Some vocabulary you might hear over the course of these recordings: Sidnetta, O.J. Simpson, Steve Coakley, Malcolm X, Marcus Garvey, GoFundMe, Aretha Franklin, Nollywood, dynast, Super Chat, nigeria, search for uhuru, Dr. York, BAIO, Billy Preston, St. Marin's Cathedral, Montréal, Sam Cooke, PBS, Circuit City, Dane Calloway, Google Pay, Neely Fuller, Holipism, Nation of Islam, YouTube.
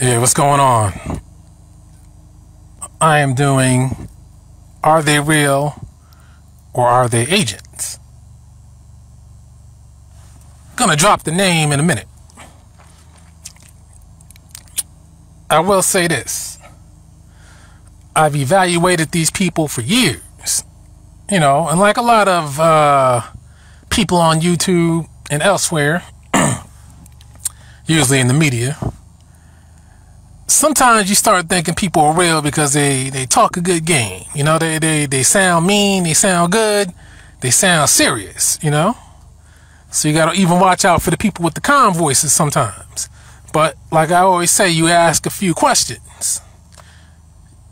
Yeah, what's going on? I am doing Are They Real or Are They Agents? Gonna drop the name in a minute. I will say this. I've evaluated these people for years. You know, and like a lot of people on YouTube and elsewhere, usually in the media, sometimes you start thinking people are real because they talk a good game. You know, they sound mean, they sound good, they sound serious, you know? So you gotta even watch out for the people with the calm voices sometimes. But like I always say, you ask a few questions,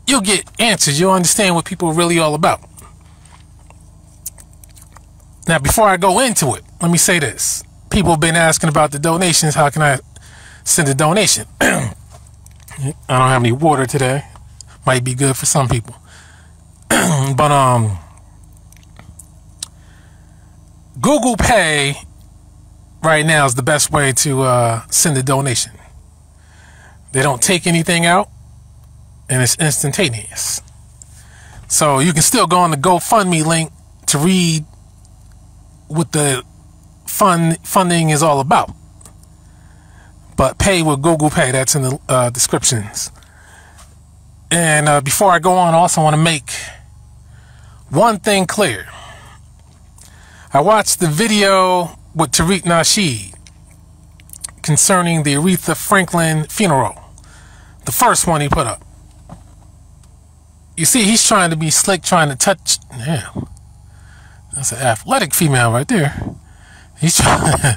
you'll get answers. You'll understand what people are really all about. Now, before I go into it, let me say this. People have been asking about the donations. How can I send a donation? I don't have any water today. Might be good for some people. But Google Pay right now is the best way to send a donation. They don't take anything out, and it's instantaneous. So you can still go on the GoFundMe link to read what the funding is all about. But pay with Google Pay. That's in the descriptions. And before I go on, I also want to make one thing clear. I watched the video with Tariq Nasheed concerning the Aretha Franklin funeral. The first one he put up. You see, he's trying to be slick, trying to touch. Yeah, that's an athletic female right there. He's trying.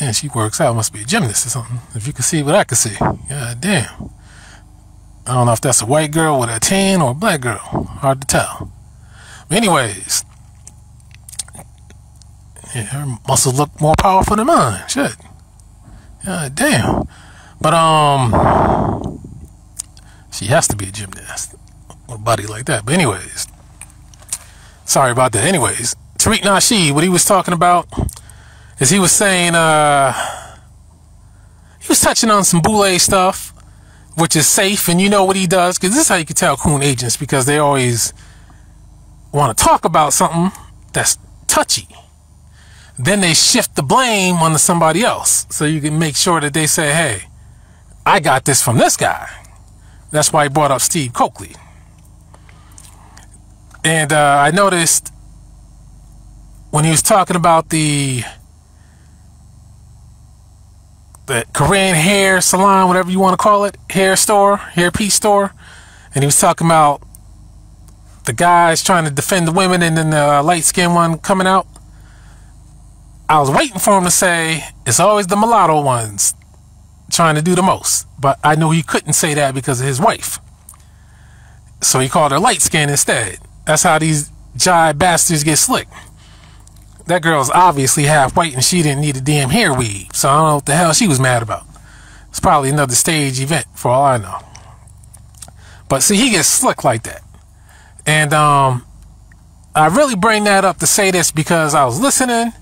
And she works out, must be a gymnast or something. If you can see what I can see. God damn. I don't know if that's a white girl with a tan or a black girl. Hard to tell. But anyways. Yeah, her muscles look more powerful than mine. Shit. God damn. But she has to be a gymnast with a body like that. But anyways. Sorry about that. Anyways, Tariq Nasheed, what he was talking about, as he was saying, he was touching on some boule stuff, which is safe, and you know what he does, because this is how you can tell coon agents, because they always want to talk about something that's touchy. Then they shift the blame onto somebody else, so you can make sure that they say, hey, I got this from this guy. That's why he brought up Steve Coakley. And I noticed when he was talking about the Korean hair salon, whatever you want to call it, hair store, hairpiece store. And he was talking about the guys trying to defend the women and then the light-skinned one coming out. I was waiting for him to say, it's always the mulatto ones trying to do the most. But I knew he couldn't say that because of his wife. So he called her light-skinned instead. That's how these jive bastards get slick. That girl's obviously half white and she didn't need a damn hair weave. So I don't know what the hell she was mad about. It's probably another stage event for all I know. But see, he gets slick like that. And I really bring that up to say this because I was listening.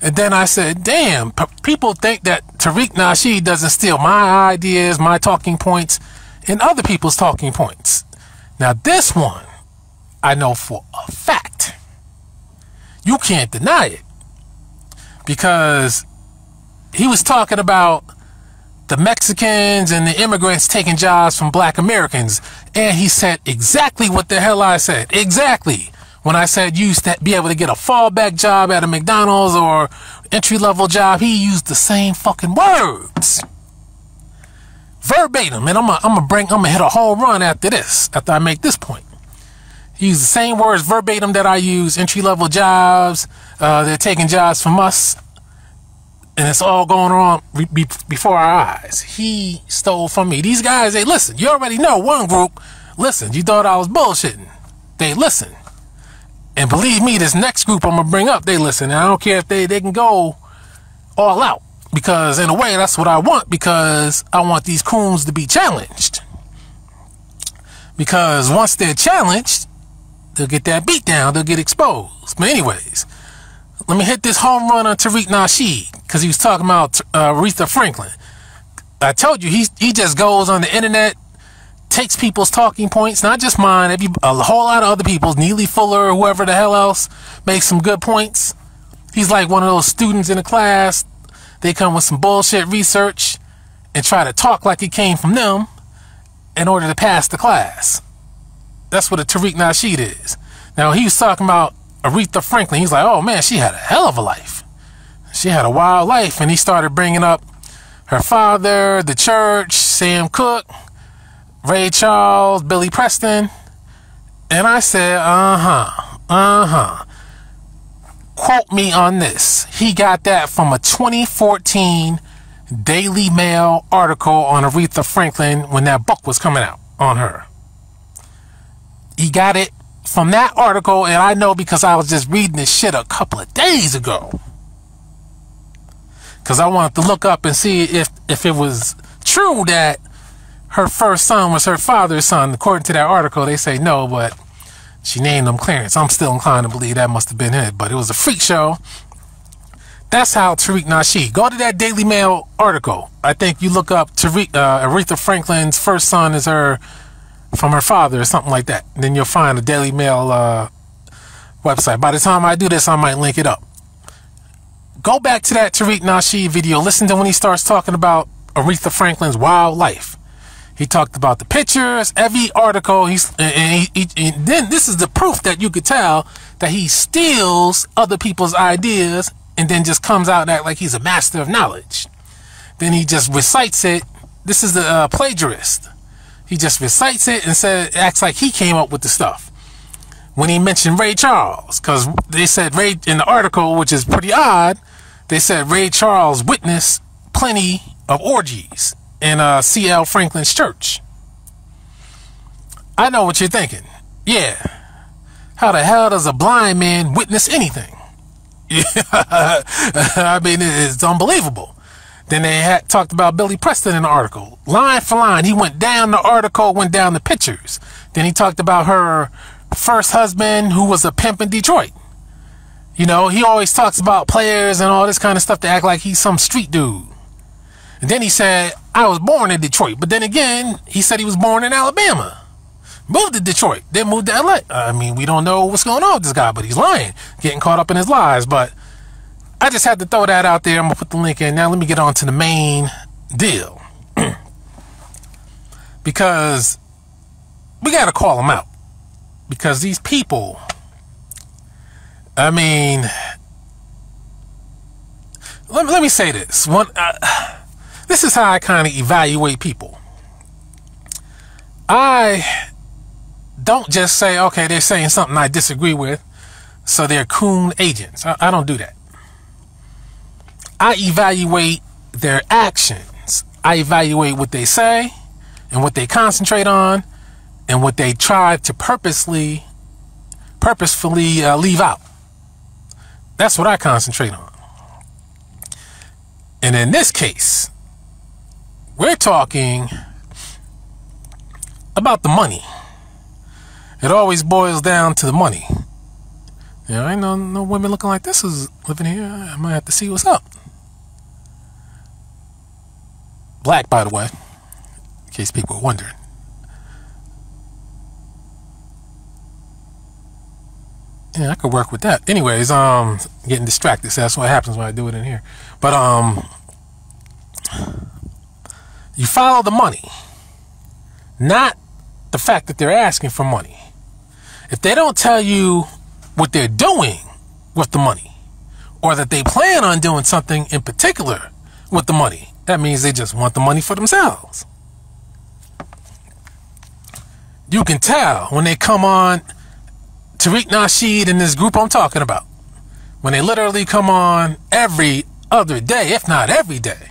And then I said, damn, people think that Tariq Nasheed doesn't steal my ideas, my talking points, and other people's talking points. Now this one, I know for a fact. You can't deny it, because he was talking about the Mexicans and the immigrants taking jobs from black Americans. And he said exactly what the hell I said. Exactly. When I said you used to be able to get a fallback job at a McDonald's or entry-level job, he used the same fucking words. Verbatim. And I'm gonna hit a home run after this, after I make this point. Use the same words verbatim that I use. Entry-level jobs, they're taking jobs from us, and it's all going on before our eyes. He stole from me. These guys, they listen. You already know one group. Listen, you thought I was bullshitting. They listen. And believe me, this next group I'm going to bring up, they listen. And I don't care if they can go all out, because in a way that's what I want, because I want these coons to be challenged. Because once they're challenged, they'll get that beat down. They'll get exposed. But anyways, let me hit this home run on Tariq Nasheed, because he was talking about Aretha Franklin. I told you, he just goes on the internet, takes people's talking points, not just mine, a whole lot of other people's, Neely Fuller or whoever the hell else makes some good points. He's like one of those students in a class. They come with some bullshit research and try to talk like it came from them in order to pass the class. That's what a Tariq Nasheed is. Now, he was talking about Aretha Franklin. He's like, oh, man, she had a hell of a life. She had a wild life. And he started bringing up her father, the church, Sam Cooke, Ray Charles, Billy Preston. And I said, quote me on this. He got that from a 2014 Daily Mail article on Aretha Franklin when that book was coming out on her. He got it from that article, and I know because I was just reading this shit a couple of days ago. Because I wanted to look up and see if it was true that her first son was her father's son. According to that article, they say no, but she named him Clarence. I'm still inclined to believe that must have been it, but it was a freak show. That's how Tariq Nasheed. Go to that Daily Mail article. I think you look up Aretha Franklin's first son is her from her father or something like that. And then you'll find a Daily Mail website. By the time I do this, I might link it up. Go back to that Tariq Nasheed video. Listen to when he starts talking about Aretha Franklin's wild life. He talked about the pictures, every article. And then this is the proof that you could tell that he steals other people's ideas and then just comes out and act like he's a master of knowledge. Then he just recites it. This is the plagiarist. He just recites it and acts like he came up with the stuff. When he mentioned Ray Charles, because they said Ray in the article, which is pretty odd, they said Ray Charles witnessed plenty of orgies in C.L. Franklin's church. I know what you're thinking. Yeah. How the hell does a blind man witness anything? I mean, it's unbelievable. Then they had talked about Billy Preston in the article. Line for line, he went down the article, went down the pictures. Then he talked about her first husband who was a pimp in Detroit. You know, he always talks about players and all this kind of stuff to act like he's some street dude. And then he said, I was born in Detroit. But then again, he said he was born in Alabama. Moved to Detroit. Then moved to L.A. I mean, we don't know what's going on with this guy, but he's lying. Getting caught up in his lies. But I just had to throw that out there. I'm going to put the link in. Now let me get on to the main deal. Because we got to call them out. Because these people, I mean, let me say this. This is how I kind of evaluate people. I don't just say, okay, they're saying something I disagree with, so they're coon agents. I don't do that. I evaluate their actions. I evaluate what they say and what they concentrate on and what they try to purposefully leave out. That's what I concentrate on. And in this case, we're talking about the money. It always boils down to the money. Yeah, I ain't no women looking like this is living here. I might have to see what's up. Black, by the way, in case people were wondering. Yeah, I could work with that. Anyways, getting distracted. So that's what happens when I do it in here. But you follow the money, not the fact that they're asking for money. If they don't tell you what they're doing with the money, or that they plan on doing something in particular with the money, that means they just want the money for themselves. You can tell when they come on Tariq Nasheed and this group I'm talking about, when they literally come on every other day, if not every day,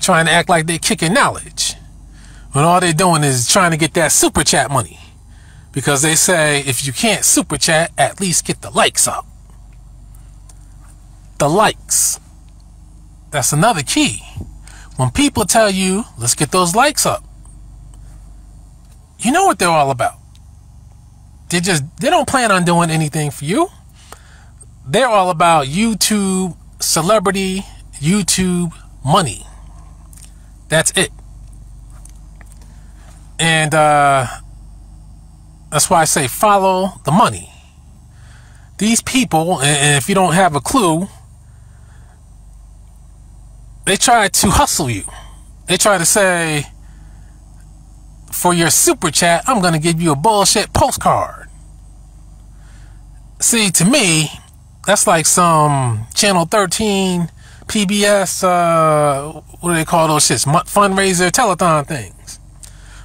trying to act like they're kicking knowledge, when all they're doing is trying to get that super chat money. Because they say, if you can't super chat, at least get the likes up. The likes. That's another key. When people tell you, let's get those likes up, you know what they're all about. They don't plan on doing anything for you. They're all about YouTube, celebrity, YouTube money. That's it. And that's why I say follow the money. These people, and if you don't have a clue, they try to hustle you. They try to say, for your super chat, I'm going to give you a bullshit postcard. See, to me, that's like some Channel 13 PBS, what do they call those shits? Fundraiser, telethon things.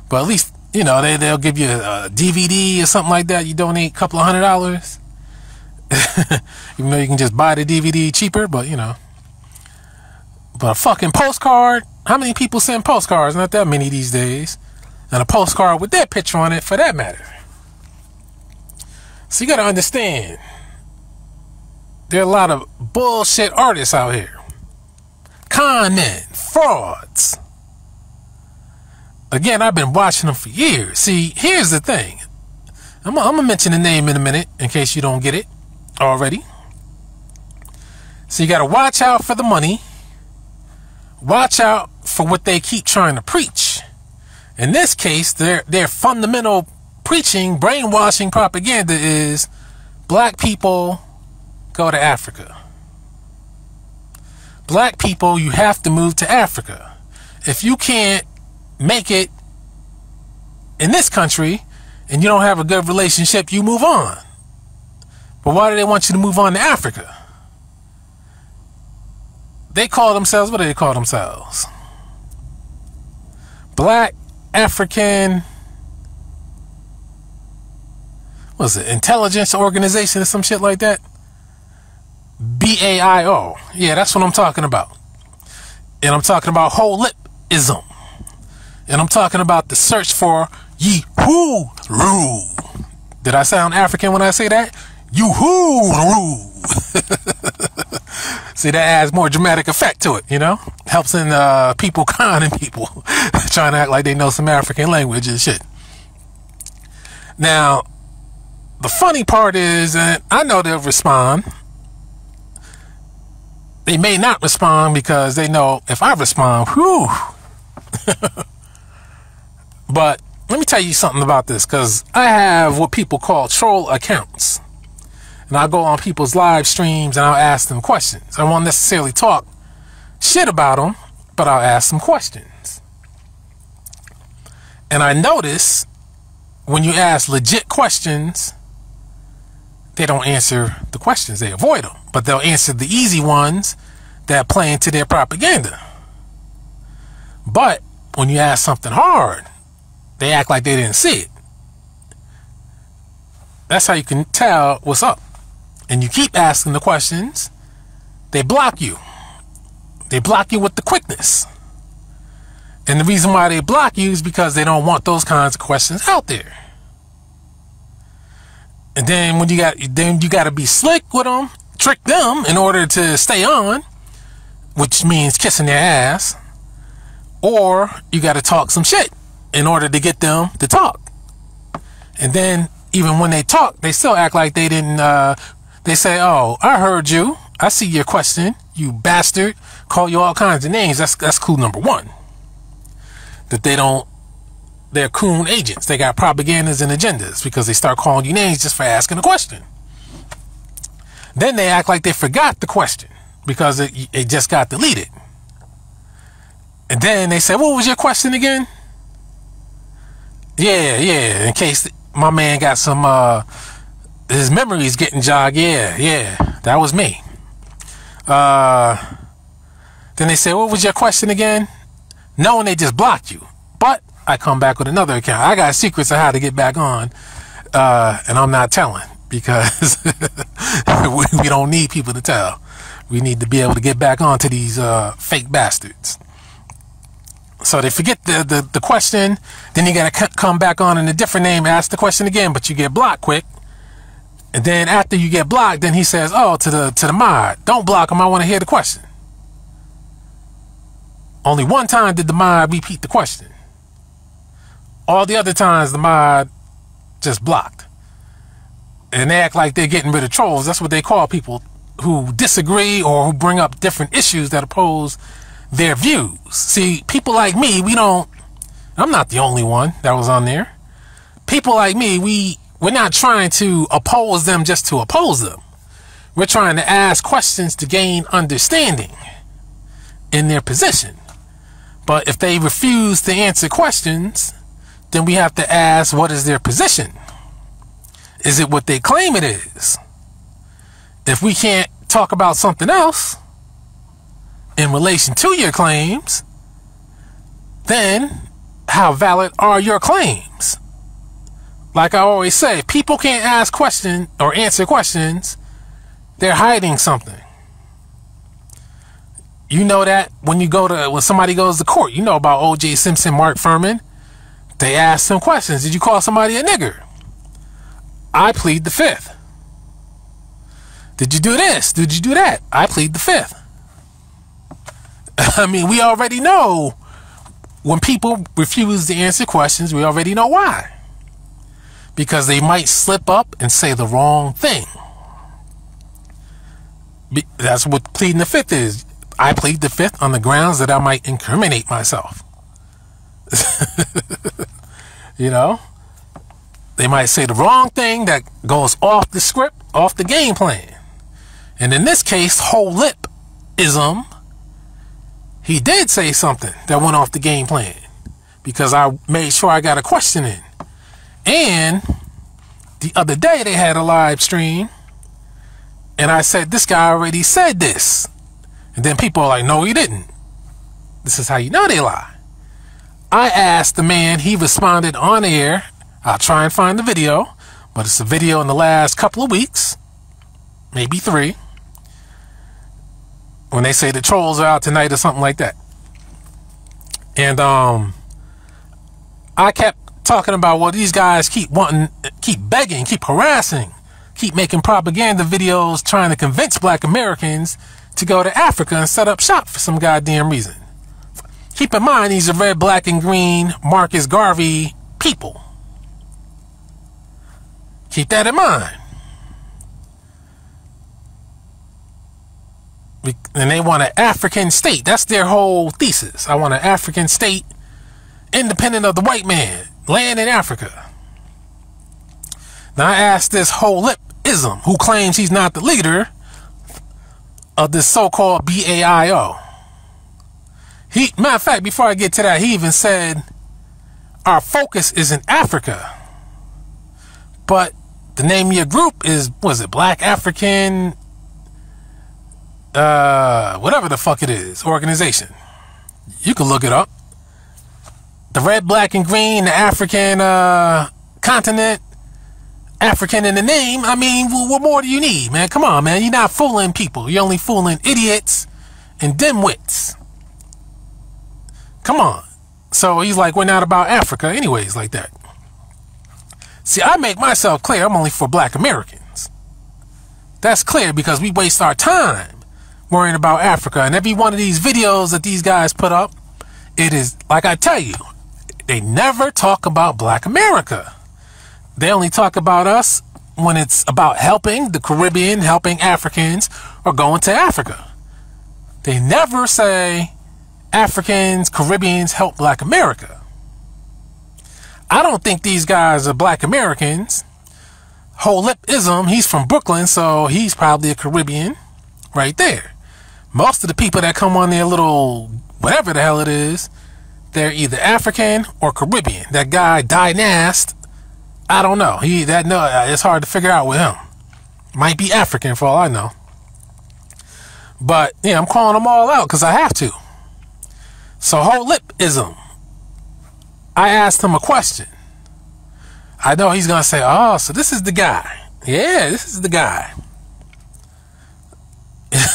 But at least, you know, they'll give you a DVD or something like that. You donate a couple of $100. Even though you can just buy the DVD cheaper, but you know. But a fucking postcard, how many people send postcards? Not that many these days. And a postcard with that picture on it, for that matter. So you gotta understand, there are a lot of bullshit artists out here. Con men, frauds. Again, I've been watching them for years. See, here's the thing. I'm gonna mention the name in a minute in case you don't get it already. So you gotta watch out for the money. Watch out for what they keep trying to preach. In this case, their fundamental preaching, brainwashing propaganda is black people go to Africa. Black people, you have to move to Africa. If you can't make it in this country and you don't have a good relationship, you move on. But why do they want you to move on to Africa? They call themselves, what do they call themselves? Black African, what is it, intelligence organization or some shit like that? BAIO. Yeah, that's what I'm talking about. And I'm talking about Holipism. And I'm talking about the search for Yehuru. Did I sound African when I say that? Yehuru. See, that adds more dramatic effect to it, you know? Helps in people conning people, trying to act like they know some African language and shit. Now, the funny part is, and I know they'll respond. They may not respond because they know if I respond, whew. But let me tell you something about this, because I have what people call troll accounts. And I'll go on people's live streams and I'll ask them questions. I won't necessarily talk shit about them, but I'll ask them questions. And I notice when you ask legit questions, they don't answer the questions. They avoid them. But they'll answer the easy ones that play into their propaganda. But when you ask something hard, they act like they didn't see it. That's how you can tell what's up. And you keep asking the questions, they block you. They block you with the quickness. And the reason why they block you is because they don't want those kinds of questions out there. And then when you got to be slick with them, trick them in order to stay on, which means kissing their ass, or you got to talk some shit in order to get them to talk. And then even when they talk, they still act like they didn't. They say, "Oh, I heard you. I see your question, you bastard." Call you all kinds of names. That's clue number one. That they don't. They're coon agents. They got propagandas and agendas because they start calling you names just for asking a question. Then they act like they forgot the question because it just got deleted. And then they say, "What was your question again?" Yeah. In case my man got some, his memory's getting jogged. Yeah, that was me. Then they say, what was your question again? Knowing they just blocked you. But I come back with another account. I got secrets on how to get back on, and I'm not telling because we don't need people to tell. We need to be able to get back on to these fake bastards. So they forget the question. Then you got to come back on in a different name, ask the question again, but you get blocked quick. And then after you get blocked, then he says, oh, to the mod, don't block him. I want to hear the question. Only one time did the mod repeat the question. All the other times the mod just blocked. And they act like they're getting rid of trolls. That's what they call people who disagree or who bring up different issues that oppose their views. See, people like me, we don't, I'm not the only one that was on there. People like me, we're not trying to oppose them just to oppose them. We're trying to ask questions to gain understanding in their position. But if they refuse to answer questions, then we have to ask, what is their position? Is it what they claim it is? If we can't talk about something else in relation to your claims, then how valid are your claims? Like I always say, if people can't ask questions or answer questions, they're hiding something. You know that when you go to, when somebody goes to court, you know about O.J. Simpson, Mark Fuhrman. They ask some questions. Did you call somebody a nigger? I plead the fifth. Did you do this? Did you do that? I plead the fifth. I mean, we already know when people refuse to answer questions, we already know why. Because they might slip up and say the wrong thing. That's what pleading the fifth is. I plead the fifth on the grounds that I might incriminate myself. You know? They might say the wrong thing that goes off the script, off the game plan. And in this case, Holipism, he did say something that went off the game plan, because I made sure I got a question in. And the other day they had a live stream, and I said, this guy already said this. And then people are like, no, he didn't. This is how you know they lie. I asked the man, he responded on air. I'll try and find the video, but it's a video in the last couple of weeks, maybe three, when they say the trolls are out tonight or something like that. And I kept talking about, well, these guys keep wanting, keep begging, keep harassing, keep making propaganda videos trying to convince black Americans to go to Africa and set up shop for some goddamn reason. Keep in mind, these are red, black, and green Marcus Garvey people. Keep that in mind. And they want an African state. That's their whole thesis. I want an African state independent of the white man. Land in Africa. Now I asked this Holipism, who claims he's not the leader of this so-called BAIO. He, matter of fact, before I get to that, he even said our focus is in Africa, but the name of your group is, was it Black African, whatever the fuck it is, organization. You can look it up. The red, black, and green, the African continent, African in the name. I mean, what more do you need, man? Come on, man. You're not fooling people. You're only fooling idiots and dimwits. Come on. So he's like, we're not about Africa anyways, like that. See, I make myself clear. I'm only for black Americans. That's clear, because we waste our time worrying about Africa. And every one of these videos that these guys put up, it is, like I tell you, they never talk about black America. They only talk about us when it's about helping the Caribbean, helping Africans, or going to Africa. They never say Africans, Caribbeans help black America. I don't think these guys are black Americans. Holipism, he's from Brooklyn, so he's probably a Caribbean right there. Most of the people that come on their little whatever the hell it is, they're either African or Caribbean. That guy Dinast, I don't know. It's hard to figure out with him. Might be African for all I know. But yeah, I'm calling them all out because I have to. So Holipism, I asked him a question. I know he's gonna say, "Oh, so this is the guy." Yeah, this is the guy.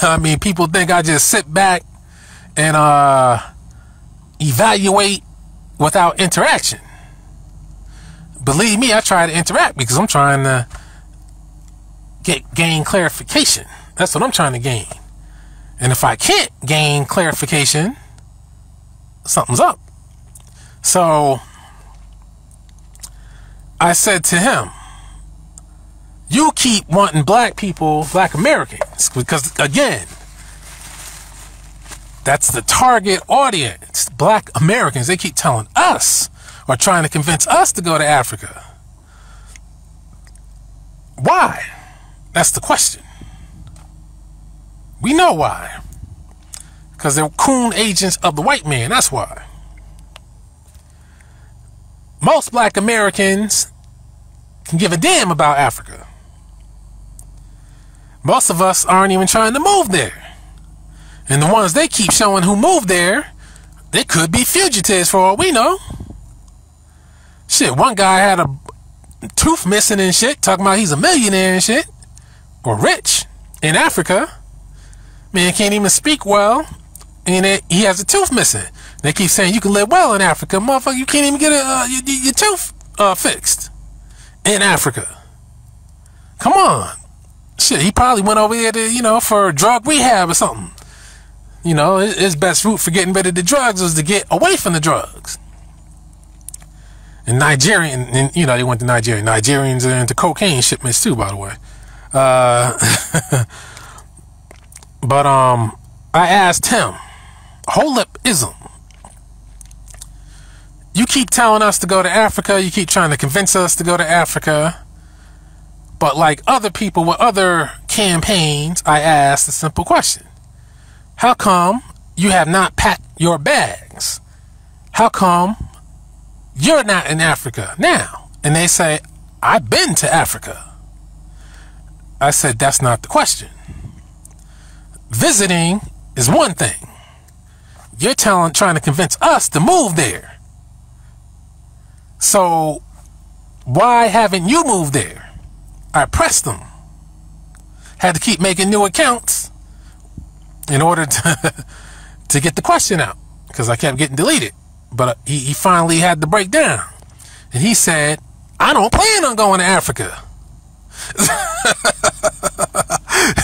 I mean, people think I just sit back and evaluate without interaction. Believe me, I try to interact because I'm trying to gain clarification. That's what I'm trying to gain. And if I can't gain clarification, something's up. So I said to him, you keep wanting black people, black Americans, because again, That's the target audience, black Americans. They keep telling us or trying to convince us to go to Africa. Why? That's the question. We know why. Because they're coon agents of the white man. That's why. Most black Americans can give a damn about Africa. Most of us aren't even trying to move there. And the ones they keep showing who moved there, they could be fugitives for all we know. Shit, one guy had a tooth missing and shit, talking about he's a millionaire and shit, or rich in Africa. Man can't even speak well, and he has a tooth missing. They keep saying you can live well in Africa. Motherfucker, you can't even get your tooth fixed in Africa. Come on. Shit, he probably went over there to, you know, for drug rehab or something. You know, his best route for getting rid of the drugs was to get away from the drugs. And Nigerian, and, you know, they went to Nigeria. Nigerians are into cocaine shipments too, by the way. But I asked him, Holipism. You keep telling us to go to Africa. You keep trying to convince us to go to Africa. But like other people with other campaigns, I asked a simple question. How come you have not packed your bags? How come you're not in Africa now? And they say, I've been to Africa. I said, that's not the question. Visiting is one thing. You're trying to convince us to move there. So why haven't you moved there? I pressed them. Had to keep making new accounts in order to get the question out, because I kept getting deleted. But he finally had the breakdown, and he said, I don't plan on going to Africa.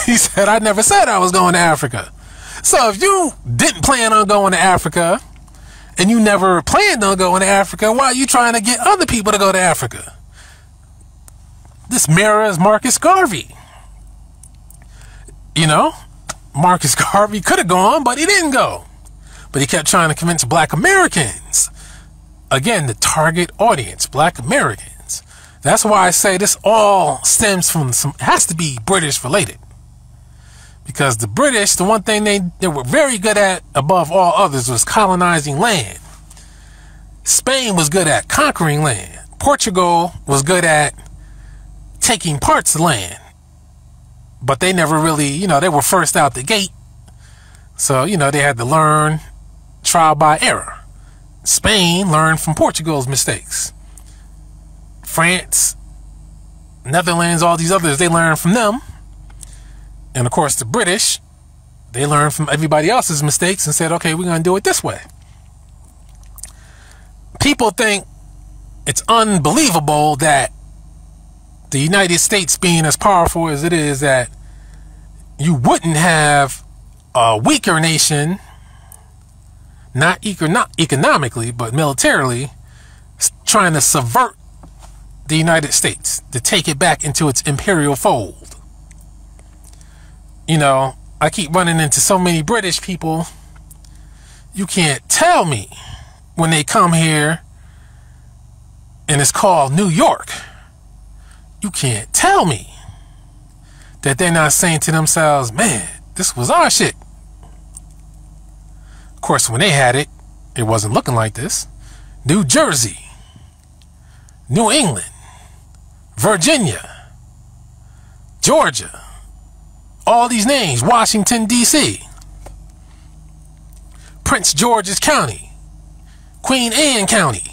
He said, I never said I was going to Africa. So if you didn't plan on going to Africa, and you never planned on going to Africa, why are you trying to get other people to go to Africa? This mirrors Marcus Garvey. You know, Marcus Garvey could have gone, but he didn't go. But he kept trying to convince black Americans. Again, the target audience, black Americans. That's why I say this all stems from has to be British related. Because the British, the one thing they were very good at above all others was colonizing land. Spain was good at conquering land. Portugal was good at taking parts of land. But they never really, you know, they were first out the gate. So, you know, they had to learn trial by error. Spain learned from Portugal's mistakes. France, Netherlands, all these others, they learned from them. And of course the British, they learned from everybody else's mistakes and said, okay, we're going to do it this way. People think it's unbelievable that the United States, being as powerful as it is, that you wouldn't have a weaker nation, not economically, but militarily, trying to subvert the United States, to take it back into its imperial fold. You know, I keep running into so many British people. You can't tell me when they come here and it's called New York. You can't tell me that they're not saying to themselves, man, this was our shit. Of course, when they had it, it wasn't looking like this. New Jersey, New England, Virginia, Georgia, all these names, Washington, D.C., Prince George's County, Queen Anne County,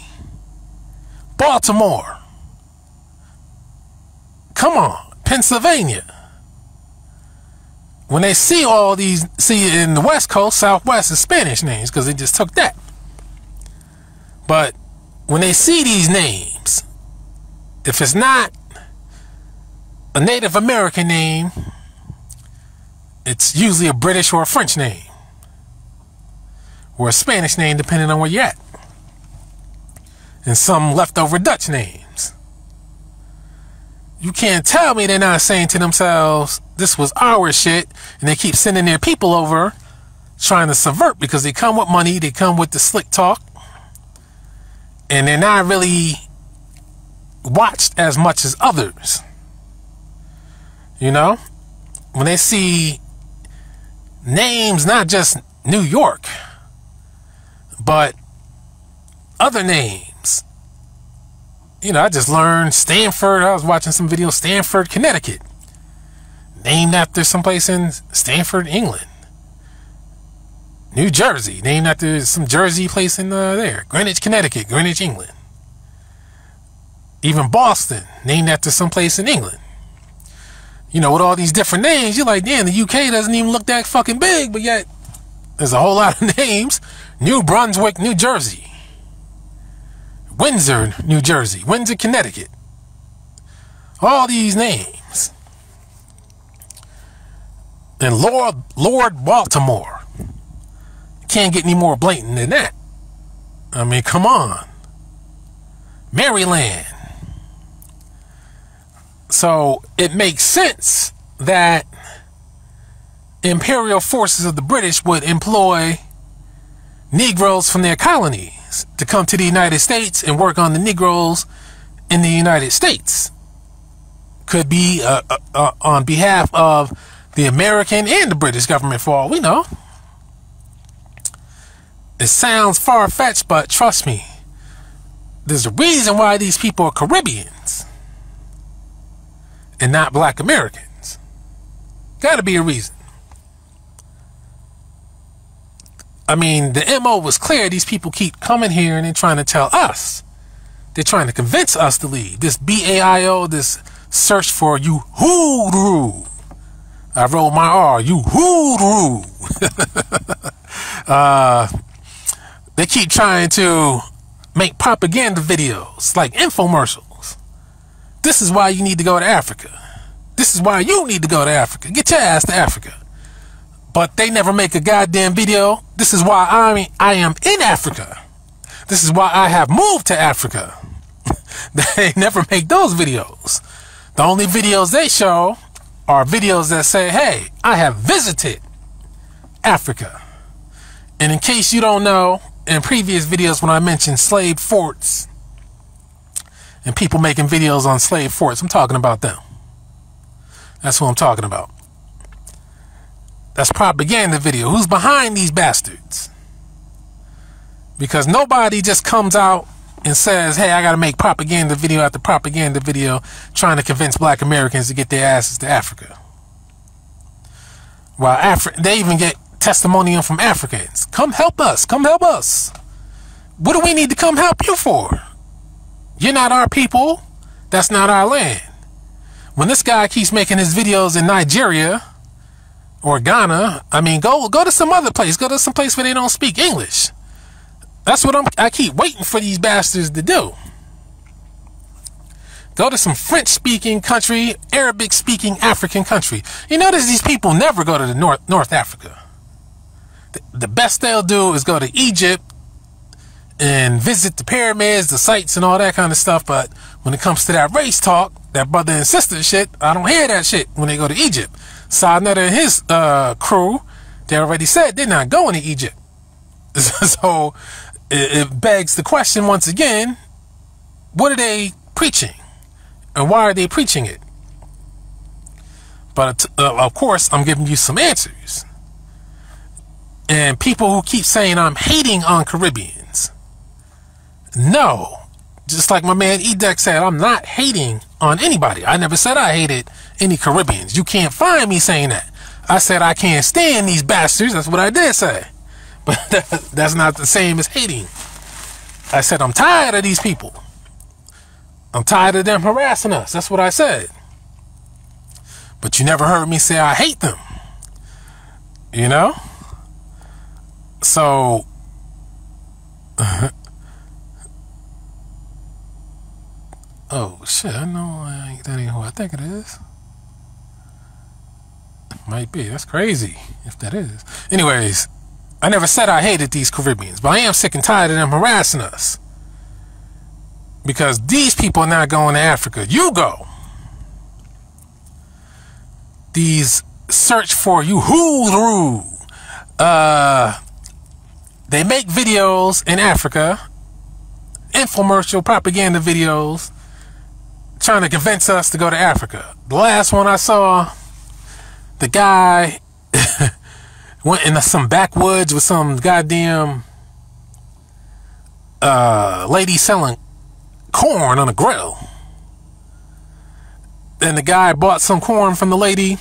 Baltimore, come on, Pennsylvania. When they see all these, see in the West Coast, Southwest is Spanish names, because they just took that. But when they see these names, if it's not a Native American name, it's usually a British or a French name, or a Spanish name, depending on where you're at, and some leftover Dutch names. You can't tell me they're not saying to themselves, this was our shit, and they keep sending their people over trying to subvert, because they come with money, they come with the slick talk, and they're not really watched as much as others. You know, when they see names, not just New York, but other names, you know, I just learned Stanford. I was watching some video, Stanford, Connecticut, named after someplace in Stanford, England. New Jersey, named after some Jersey place in there. Greenwich, Connecticut, Greenwich, England. Even Boston, named after someplace in England. You know, with all these different names, you're like, damn, the UK doesn't even look that fucking big, but yet there's a whole lot of names. New Brunswick, New Jersey. Windsor, New Jersey. Windsor, Connecticut. All these names. And Lord Baltimore. Can't get any more blatant than that. I mean, come on. Maryland. So it makes sense that imperial forces of the British would employ Negroes from their colonies to come to the United States and work on the Negroes in the United States. Could be on behalf of the American and the British government, for all we know. It sounds far-fetched, but trust me, there's a reason why these people are Caribbeans and not black Americans. Gotta be a reason. I mean, the MO was clear. These people keep coming here and they're trying to tell us. They're trying to convince us to leave. This BAIO, this search for you hoodoo. I rolled my R, you hoodoo. They keep trying to make propaganda videos like infomercials. This is why you need to go to Africa. This is why you need to go to Africa. Get your ass to Africa. But they never make a goddamn video. This is why I am in Africa. This is why I have moved to Africa. They never make those videos. The only videos they show are videos that say, hey, I have visited Africa. And in case you don't know, in previous videos when I mentioned slave forts and people making videos on slave forts, I'm talking about them. That's what I'm talking about. That's propaganda video. Who's behind these bastards? Because nobody just comes out and says, hey, I gotta make propaganda video after propaganda video trying to convince black Americans to get their asses to Africa. While they even get testimonial from Africans. Come help us. Come help us. What do we need to come help you for? You're not our people. That's not our land. When this guy keeps making his videos in Nigeria or Ghana, I mean, go to some other place. Go to some place where they don't speak English. That's what I keep waiting for these bastards to do. Go to some French-speaking country, Arabic-speaking African country. You notice these people never go to the North Africa. The best they'll do is go to Egypt and visit the pyramids, the sites, and all that kind of stuff. But when it comes to that race talk, that brother and sister shit, I don't hear that shit when they go to Egypt. Sidnetta and his crew, they already said they're not going to Egypt. So it begs the question once again, what are they preaching? And why are they preaching it? But of course, I'm giving you some answers. And people who keep saying I'm hating on Caribbeans. No. Just like my man E-Deck said, I'm not hating on anybody. I never said I hated any Caribbeans. You can't find me saying that. I said I can't stand these bastards. That's what I did say. But that's not the same as hating. I said I'm tired of these people. I'm tired of them harassing us. That's what I said. But you never heard me say I hate them. You know? So, oh shit, I know that ain't who I think it is. Might be, that's crazy if that is. Anyways, I never said I hated these Caribbeans, but I am sick and tired of them harassing us. Because these people are not going to Africa. You go. These search for you, who They make videos in Africa, infomercial propaganda videos, trying to convince us to go to Africa. The last one I saw, the guy went into some backwoods with some goddamn lady selling corn on a grill. And the guy bought some corn from the lady.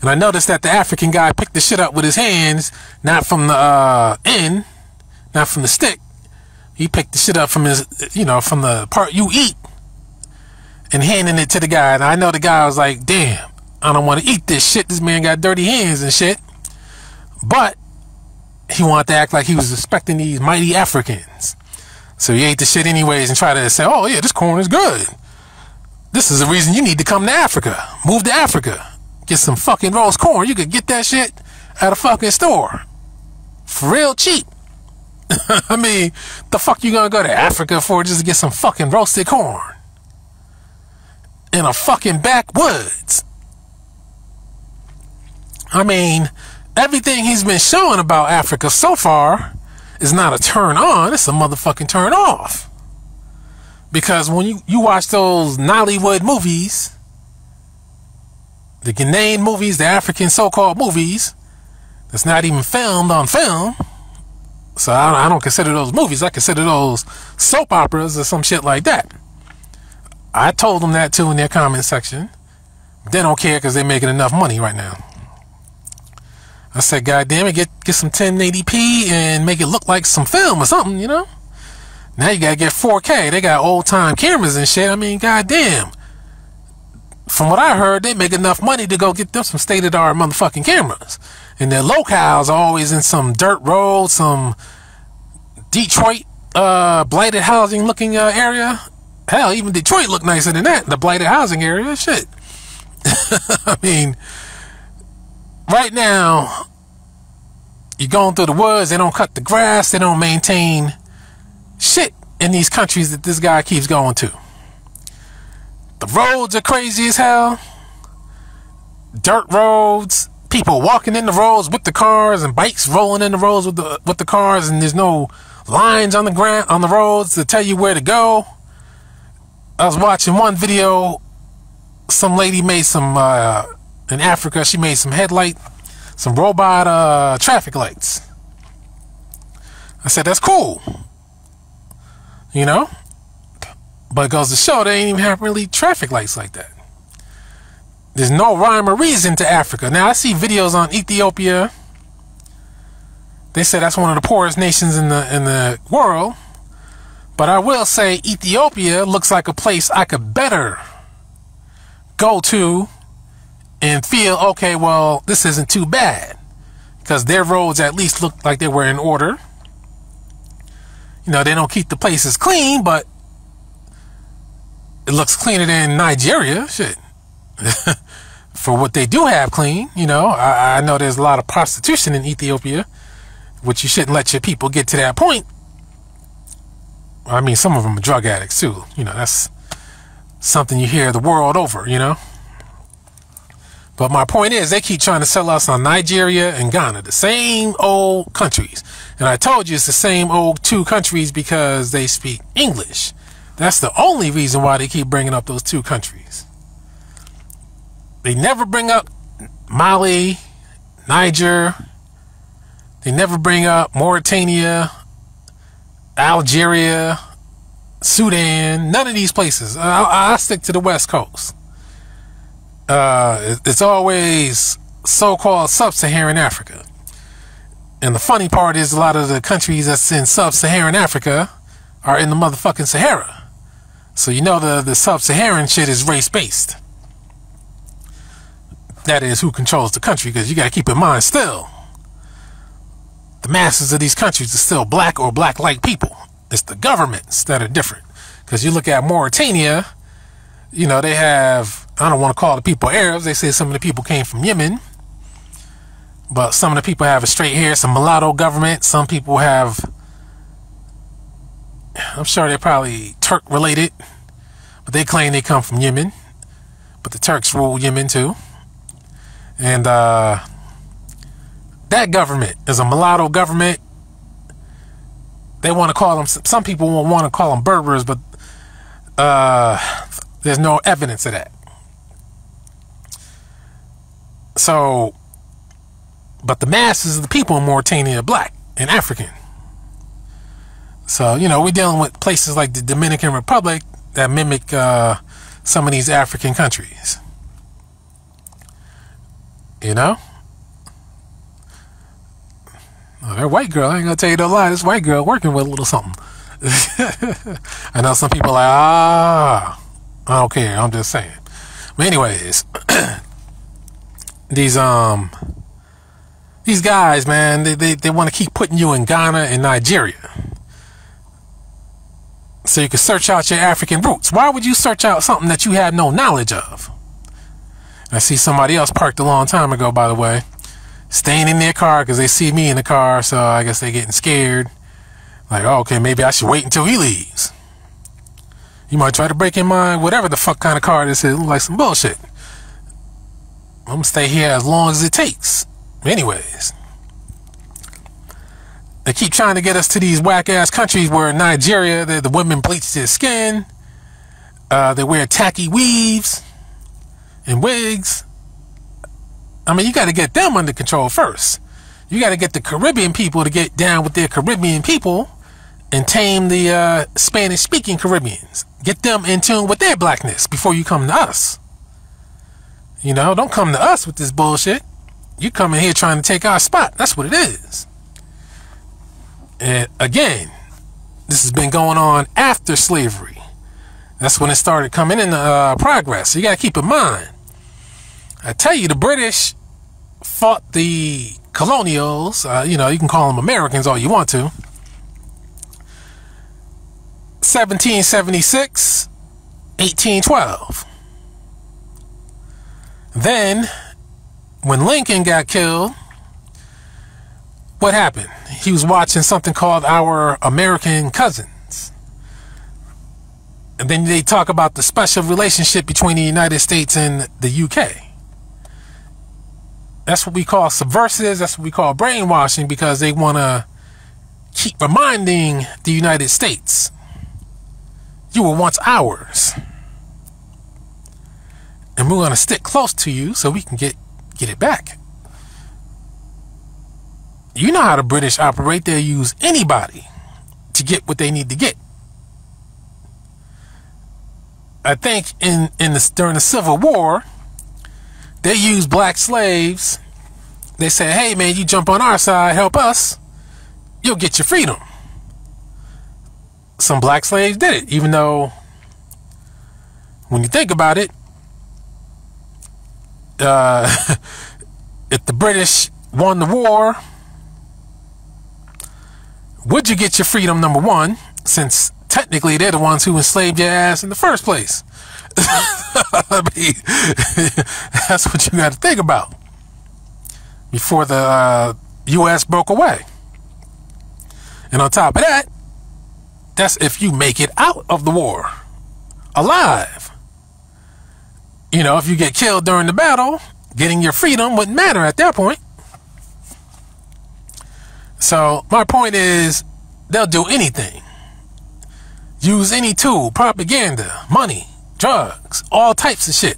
And I noticed that the African guy picked the shit up with his hands, not from the end, not from the stick. He picked the shit up from his, you know, from the part you eat, and handing it to the guy. And I know the guy was like, damn, I don't want to eat this shit. This man got dirty hands and shit. But he wanted to act like he was respecting these mighty Africans. So he ate the shit anyways and tried to say, oh yeah, this corn is good. This is the reason you need to come to Africa. Move to Africa. Get some fucking roast corn. You could get that shit at a fucking store for real cheap. I mean, the fuck you gonna go to Africa for just to get some fucking roasted corn in a fucking backwoods? I mean, everything he's been showing about Africa so far is not a turn on, it's a motherfucking turn off. Because when you watch those Nollywood movies, the Ghanaian movies, the African so-called movies, that's not even filmed on film. So I don't consider those movies. I consider those soap operas or some shit like that. I told them that too in their comment section. They don't care because they're making enough money right now. I said, God damn it, get some 1080p and make it look like some film or something, you know? Now you gotta get 4K. They got old-time cameras and shit. I mean, goddamn. From what I heard, they make enough money to go get them some state-of-the-art motherfucking cameras. And their locales are always in some dirt road, some Detroit blighted housing looking area. Hell, even Detroit looked nicer than that, the blighted housing area. Shit. I mean, right now, you're going through the woods, they don't cut the grass, they don't maintain shit in these countries that this guy keeps going to. The roads are crazy as hell. Dirt roads. People walking in the roads with the cars, and bikes rolling in the roads with the cars, and there's no lines on the ground on the roads to tell you where to go. I was watching one video. Some lady made some in Africa. She made some robot traffic lights. I said that's cool, you know. But it goes to show they ain't even have really traffic lights like that. There's no rhyme or reason to Africa. Now I see videos on Ethiopia. They say that's one of the poorest nations in the world. But I will say Ethiopia looks like a place I could better go to and feel, okay, well, this isn't too bad. Because their roads at least look like they were in order. You know, they don't keep the places clean, but it looks cleaner than Nigeria, shit. For what they do have clean, you know. I know there's a lot of prostitution in Ethiopia, which you shouldn't let your people get to that point. I mean, some of them are drug addicts too. You know, that's something you hear the world over, you know. But my point is, they keep trying to sell us on Nigeria and Ghana, the same old countries. And I told you it's the same old two countries because they speak English. That's the only reason why they keep bringing up those two countries. They never bring up Mali, Niger. They never bring up Mauritania, Algeria, Sudan. None of these places. I stick to the West Coast. It's always so-called sub-Saharan Africa. And the funny part is a lot of the countries that's in sub-Saharan Africa are in the motherfucking Sahara. So you know the sub-Saharan shit is race-based. That is who controls the country, because you got to keep in mind still, the masses of these countries are still black or black-like people. It's the governments that are different. Because you look at Mauritania, you know, they have, I don't want to call the people Arabs. They say some of the people came from Yemen. But some of the people have a straight hair, some mulatto government. Some people have, I'm sure they're probably Turk-related, but they claim they come from Yemen. But the Turks rule Yemen too. And That government is a mulatto government. They want to call them, some people won't want to call them Berbers, but there's no evidence of that. So, but the masses of the people in Mauritania are black and African. So, you know, we're dealing with places like the Dominican Republic that mimic some of these African countries. You know? Oh, that white girl, I ain't gonna tell you no lie, this white girl working with a little something. I know some people are like, ah, I don't care, I'm just saying. But anyways, these guys, man, they want to keep putting you in Ghana and Nigeria so you can search out your African roots. Why would you search out something that you had no knowledge of? I see somebody else parked a long time ago, by the way, staying in their car because they see me in the car, so I guess they're getting scared. Like, oh, okay, maybe I should wait until he leaves. You might try to break in my whatever the fuck kind of car this is. It looks like some bullshit. I'm gonna stay here as long as it takes. Anyways, they keep trying to get us to these whack ass countries where in Nigeria the women bleach their skin, they wear tacky weaves and wigs. I mean, you got to get them under control first. You got to get the Caribbean people to get down with their Caribbean people and tame the Spanish-speaking Caribbeans. Get them in tune with their blackness before you come to us. You know, don't come to us with this bullshit. You come in here trying to take our spot. That's what it is. And again, this has been going on after slavery. That's when it started coming into progress. You got to keep in mind. I tell you, the British fought the colonials, you know, you can call them Americans all you want to. 1776, 1812. Then, when Lincoln got killed, what happened? He was watching something called Our American Cousins. And then they talk about the special relationship between the United States and the UK. That's what we call subversives. That's what we call brainwashing, because they want to keep reminding the United States, you were once ours, and we're going to stick close to you so we can get it back. You know how the British operate. They use anybody to get what they need to get. I think during the Civil War, they used black slaves. They said, hey, man, you jump on our side, help us, you'll get your freedom. Some black slaves did it, even though when you think about it, if the British won the war, would you get your freedom, number one, since technically they're the ones who enslaved your ass in the first place? I mean, that's what you got to think about. Before the U.S. broke away. And on top of that, that's if you make it out of the war alive. You know, if you get killed during the battle, getting your freedom wouldn't matter at that point. So my point is, they'll do anything. Use any tool, propaganda, money, drugs, all types of shit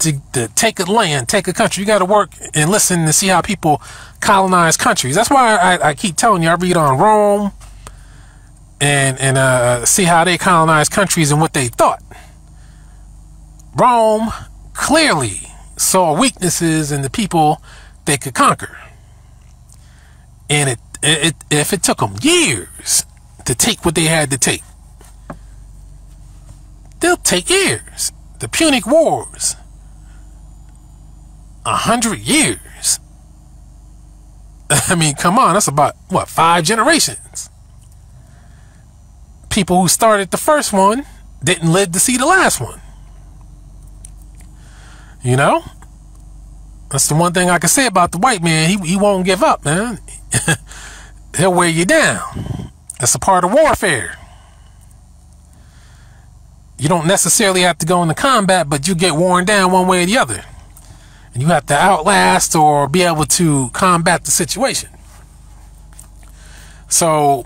to take a land, take a country. You got to work and listen to see how people colonize countries. That's why I keep telling you, I read on Rome and see how they colonized countries and what they thought. Rome clearly saw weaknesses in the people they could conquer. And if it took them years to take what they had to take, they'll take years. The Punic Wars, 100 years. I mean, come on, that's about, what, 5 generations. People who started the first one didn't live to see the last one. You know, that's the one thing I can say about the white man. He won't give up, man. He'll wear you down. That's a part of warfare. You don't necessarily have to go into combat, but you get worn down one way or the other. and you have to outlast or be able to combat the situation. So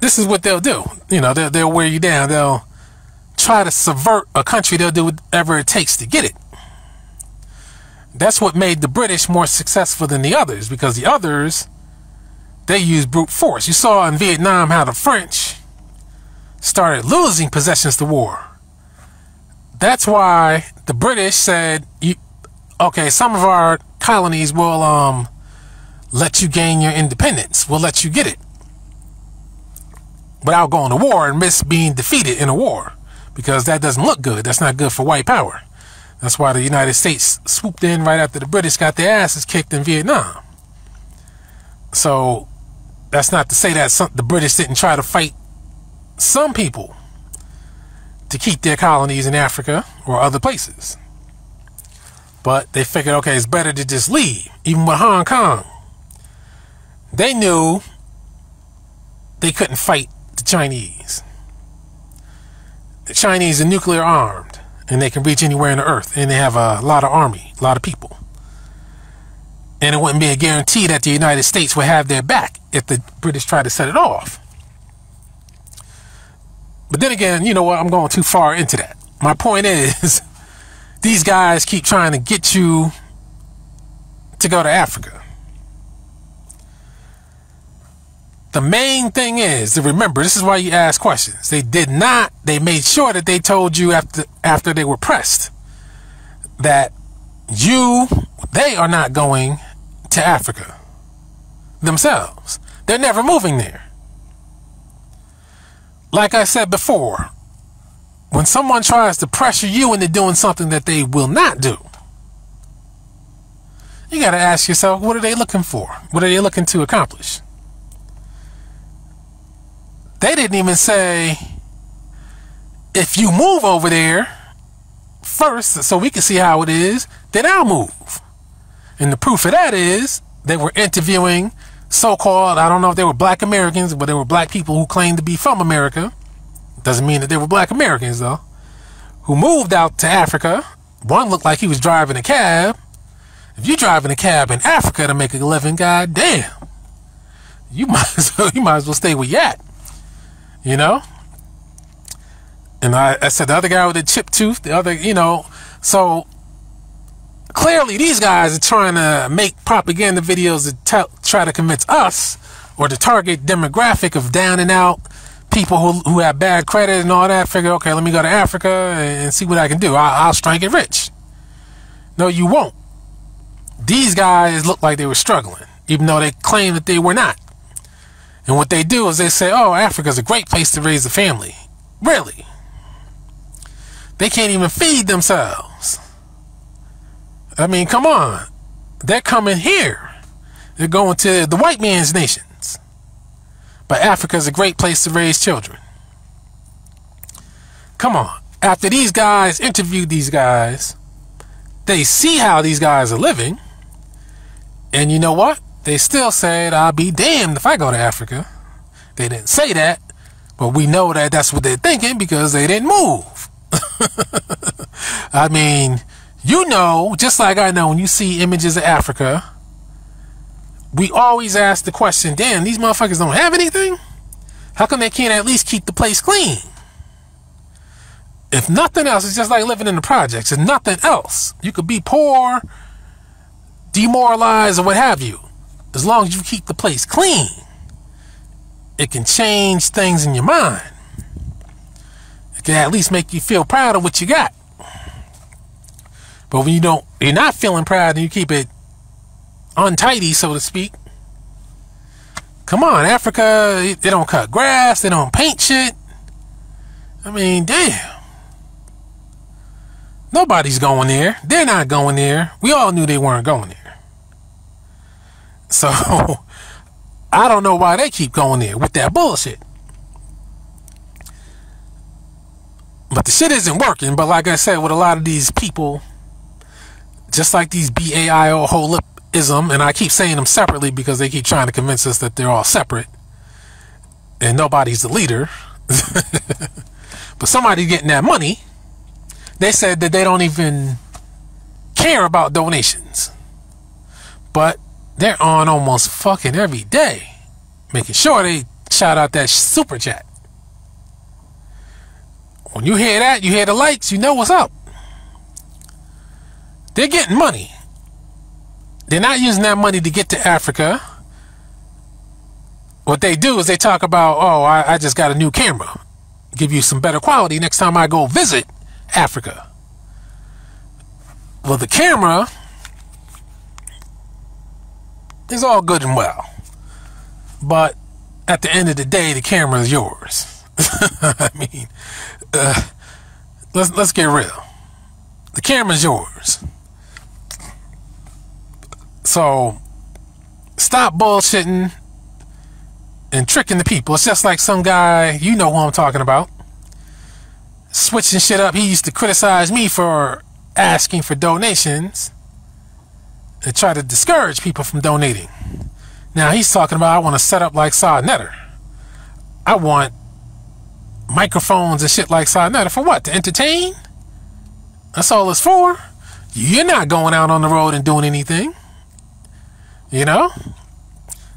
this is what they'll do. You know, they'll wear you down. They'll try to subvert a country. They'll do whatever it takes to get it. That's what made the British more successful than the others, because the others, they used brute force. You saw in Vietnam how the French started losing possessions to war. That's why the British said, okay, some of our colonies will let you gain your independence. We'll let you get it without going to war and risk being defeated in a war, because that doesn't look good. That's not good for white power. That's why the United States swooped in right after the British got their asses kicked in Vietnam. So that's not to say that the British didn't try to fight some people to keep their colonies in Africa or other places. But they figured, okay, it's better to just leave. Even with Hong Kong, they knew they couldn't fight the Chinese. The Chinese are nuclear armed, and they can reach anywhere in the earth, and they have a lot of army, a lot of people. And it wouldn't be a guarantee that the United States would have their back if the British tried to set it off. But then again, you know what? I'm going too far into that. My point is, these guys keep trying to get you to go to Africa. The main thing is to remember, this is why you ask questions. They did not. They made sure that they told you after they were pressed that they are not going to Africa themselves. They're never moving there. Like I said before, when someone tries to pressure you into doing something that they will not do, you got to ask yourself, what are they looking for? What are they looking to accomplish? They didn't even say, if you move over there first so we can see how it is, then I'll move. And the proof of that is they were interviewing so-called, I don't know if they were black Americans, but they were black people who claimed to be from America. Doesn't mean that they were black Americans, though, who moved out to Africa. One looked like he was driving a cab. If you're driving a cab in Africa to make a living, goddamn, you might as well stay where you at, you know? And I said the other guy with the chipped tooth, the other, you know. So clearly these guys are trying to make propaganda videos to try to convince us, or the target demographic of down and out people who have bad credit and all that, figure, okay, let me go to Africa and see what I can do. I'll strike it rich. No, you won't. These guys look like they were struggling, even though they claim that they were not. And what they do is they say, oh, Africa's a great place to raise a family. Really? They can't even feed themselves. I mean, come on. They're coming here. They're going to the white man's nations. But Africa's a great place to raise children. Come on. After these guys interviewed these guys, they see how these guys are living. And you know what? They still said, I'll be damned if I go to Africa. They didn't say that, but we know that that's what they're thinking because they didn't move. I mean, you know, just like I know, when you see images of Africa, we always ask the question, damn, these motherfuckers don't have anything? How come they can't at least keep the place clean? If nothing else, it's just like living in the projects. If nothing else, you could be poor, demoralized, or what have you. As long as you keep the place clean, it can change things in your mind. It can at least make you feel proud of what you got. But when you're not feeling proud and you keep it untidy, so to speak. Come on, Africa, they don't cut grass. They don't paint shit. I mean, damn. Nobody's going there. They're not going there. We all knew they weren't going there. So I don't know why they keep going there with that bullshit. But the shit isn't working. But like I said, with a lot of these people, just like these BAIO Holipism, and I keep saying them separately because they keep trying to convince us that they're all separate and nobody's the leader. But somebody's getting that money. They said that they don't even care about donations. But they're on almost fucking every day, making sure they shout out that super chat. When you hear that, you hear the likes, you know what's up. They're getting money. They're not using that money to get to Africa. What they do is they talk about, oh, I just got a new camera, give you some better quality next time I go visit Africa. Well, the camera is all good and well, but at the end of the day, the camera is yours. I mean, let's get real. The camera's yours. So stop bullshitting and tricking the people. It's just like some guy, you know who I'm talking about, switching shit up. He used to criticize me for asking for donations and try to discourage people from donating. Now he's talking about, I want to set up like Sidnetta. I want microphones and shit like Sidnetta. For what? To entertain? That's all it's for. You're not going out on the road and doing anything. You know?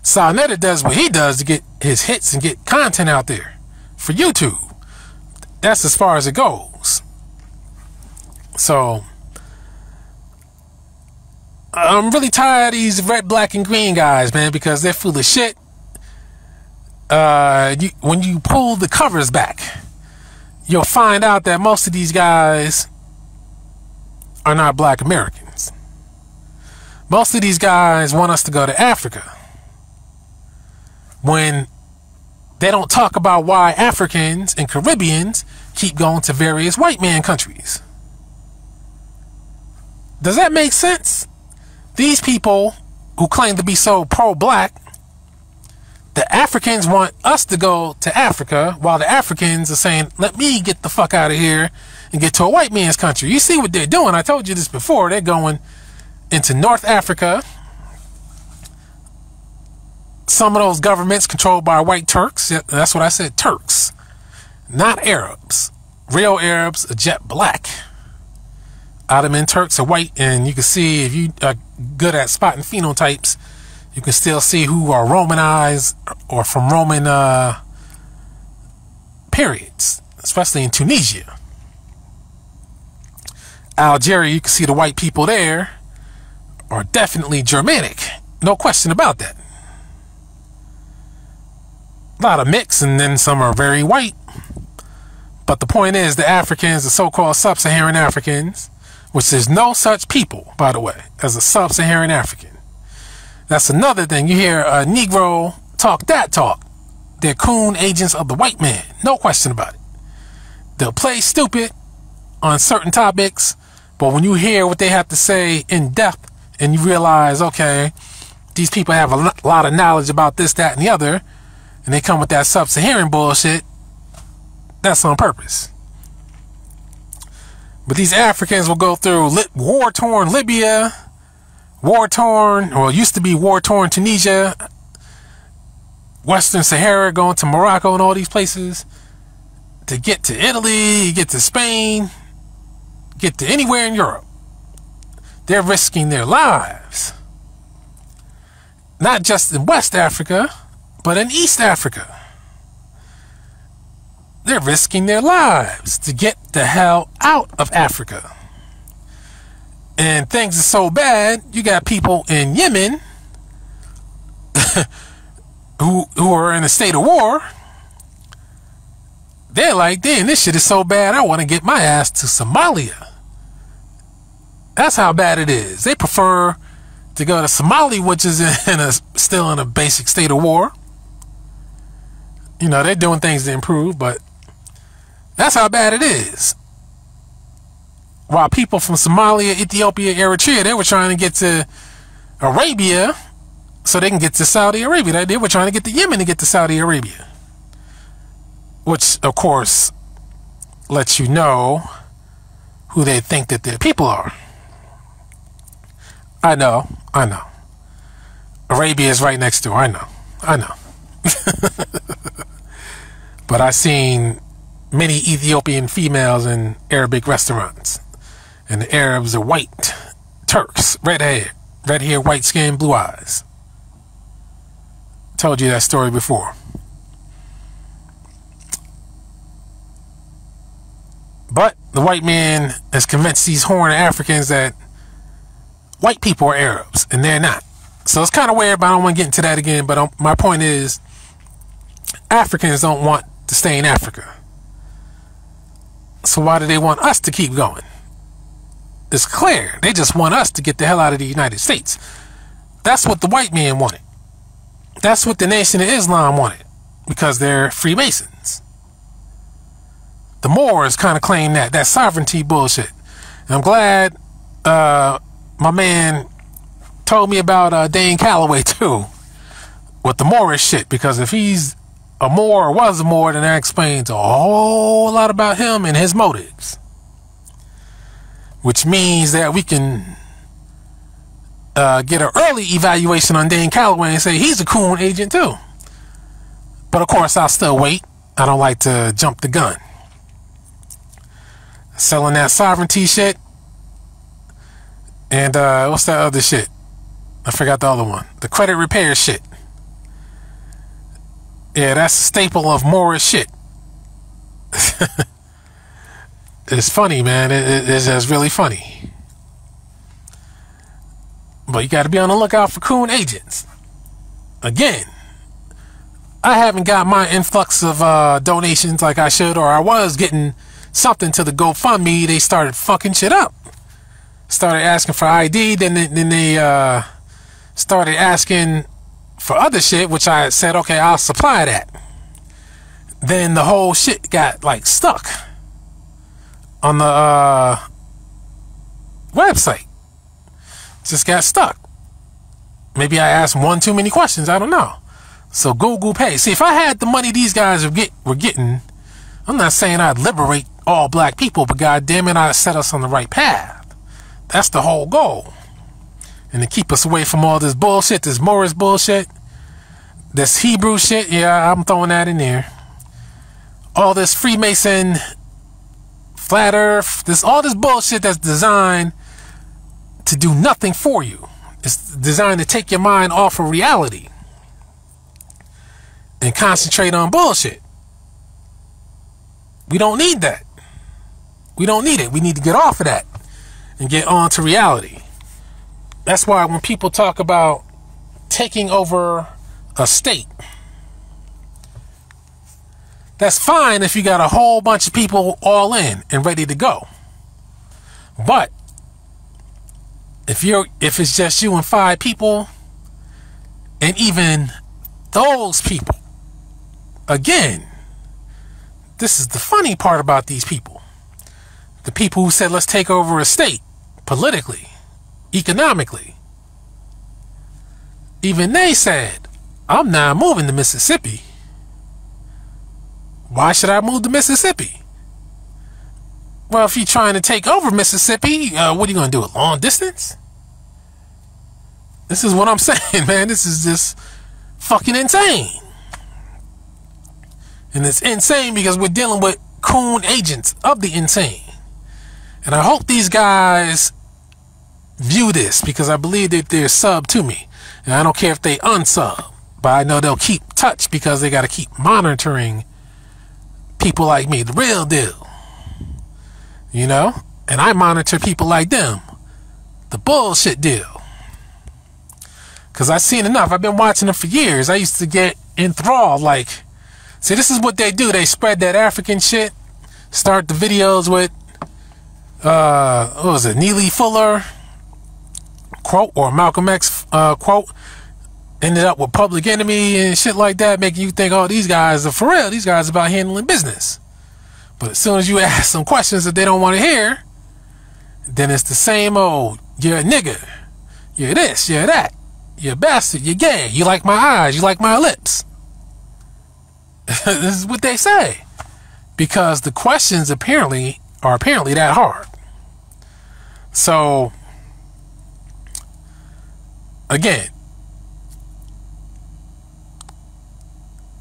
Sidnetta does what he does to get his hits and get content out there for YouTube. That's as far as it goes. So I'm really tired of these red, black, and green guys, man, because they're full of shit. When you pull the covers back, you'll find out that most of these guys are not black Americans. Most of these guys want us to go to Africa when they don't talk about why Africans and Caribbeans keep going to various white man countries. Does that make sense? These people who claim to be so pro-black, the Africans want us to go to Africa while the Africans are saying, let me get the fuck out of here and get to a white man's country. You see what they're doing. I told you this before. They're going into North Africa. Some of those governments controlled by white Turks. That's what I said, Turks, not Arabs. Real Arabs are jet black. Ottoman Turks are white, and you can see, if you are good at spotting phenotypes, you can still see who are Romanized or from Roman periods, especially in Tunisia. Algeria, you can see the white people there are definitely Germanic, no question about that. A lot of mix, and then some are very white. But the point is, the Africans, the so-called sub-Saharan Africans, which there's no such people, by the way, as a sub-Saharan African. That's another thing. You hear a Negro talk that talk. They're coon agents of the white man, no question about it. They'll play stupid on certain topics, but when you hear what they have to say in depth and you realize, okay, these people have a lot of knowledge about this, that, and the other, and they come with that sub-Saharan bullshit, that's on purpose. But these Africans will go through war-torn Libya, war-torn, or used to be war-torn Tunisia, Western Sahara, going to Morocco and all these places, to get to Italy, get to Spain, get to anywhere in Europe. They're risking their lives. Not just in West Africa, but in East Africa. They're risking their lives to get the hell out of Africa. And things are so bad, you got people in Yemen who are in a state of war. They're like, damn, this shit is so bad, I want to get my ass to Somalia. That's how bad it is. They prefer to go to Somalia, which is still in a basic state of war. You know, they're doing things to improve, but that's how bad it is. While people from Somalia, Ethiopia, Eritrea, they were trying to get to Arabia so they can get to Saudi Arabia. They were trying to get to Yemen to get to Saudi Arabia, which, of course, lets you know who they think that their people are. I know. Arabia is right next door. I know. But I've seen many Ethiopian females in Arabic restaurants, and the Arabs are white Turks, red hair, white skin, blue eyes. Told you that story before. But the white man has convinced these horned Africans that white people are Arabs, and they're not. So it's kind of weird, but I don't want to get into that again. But my point is, Africans don't want to stay in Africa. So why do they want us to keep going? It's clear. They just want us to get the hell out of the United States. That's what the white man wanted. That's what the Nation of Islam wanted, because they're Freemasons. The Moors kind of claim that sovereignty bullshit. And I'm glad my man told me about Dane Calloway too, with the Moorish shit, because if he's a Moor or was a Moor, then that explains a whole lot about him and his motives. Which means that we can get an early evaluation on Dane Calloway and say he's a coon agent too. But of course, I'll still wait. I don't like to jump the gun. Selling that sovereignty shit. And what's that other shit? I forgot the other one. The credit repair shit. Yeah, that's a staple of Moorish shit. It's funny, man. It's just really funny. But you got to be on the lookout for coon agents. Again, I haven't got my influx of donations like I should, or I was getting something to the GoFundMe. They started fucking shit up. Started asking for ID, then they started asking for other shit, which I said, okay, I'll supply that. Then the whole shit got like stuck on the website. Just got stuck. Maybe I asked one too many questions, I don't know. So Google Pay. See, if I had the money these guys were getting, I'm not saying I'd liberate all black people, but goddamn it, I'd set us on the right path. That's the whole goal. And to keep us away from all this bullshit, this Morris bullshit, this Hebrew shit. Yeah, I'm throwing that in there. All this Freemason, flat earth, all this bullshit that's designed to do nothing for you. It's designed to take your mind off of reality and concentrate on bullshit. We don't need that. We don't need it. We need to get off of that and get on to reality. That's why when people talk about taking over a state, that's fine if you got a whole bunch of people all in and ready to go. But if it's just you and 5 people, and even those people, again, this is the funny part about these people. The people who said, let's take over a state politically, economically, even they said, I'm not moving to Mississippi. Why should I move to Mississippi? Well, if you're trying to take over Mississippi, what are you going to do, a long distance? This is what I'm saying, man. This is just fucking insane. And it's insane because we're dealing with coon agents of the insane. And I hope these guys view this, because I believe that they're sub to me, and I don't care if they unsub, but I know they'll keep touch because they got to keep monitoring people like me, the real deal, you know. And I monitor people like them, the bullshit deal, because I've seen enough. I've been watching them for years. I used to get enthralled. Like, see, this is what they do. They spread that African shit. Start the videos with what was it, Neely Fuller quote or Malcolm X quote, ended up with Public Enemy and shit like that, making you think, oh, these guys are for real, these guys are about handling business. But as soon as you ask some questions that they don't want to hear, then it's the same old, you're a nigga, you're this, you're that, you're a bastard, you're gay, you like my eyes, you like my lips. This is what they say, because the questions apparently are that hard. So again,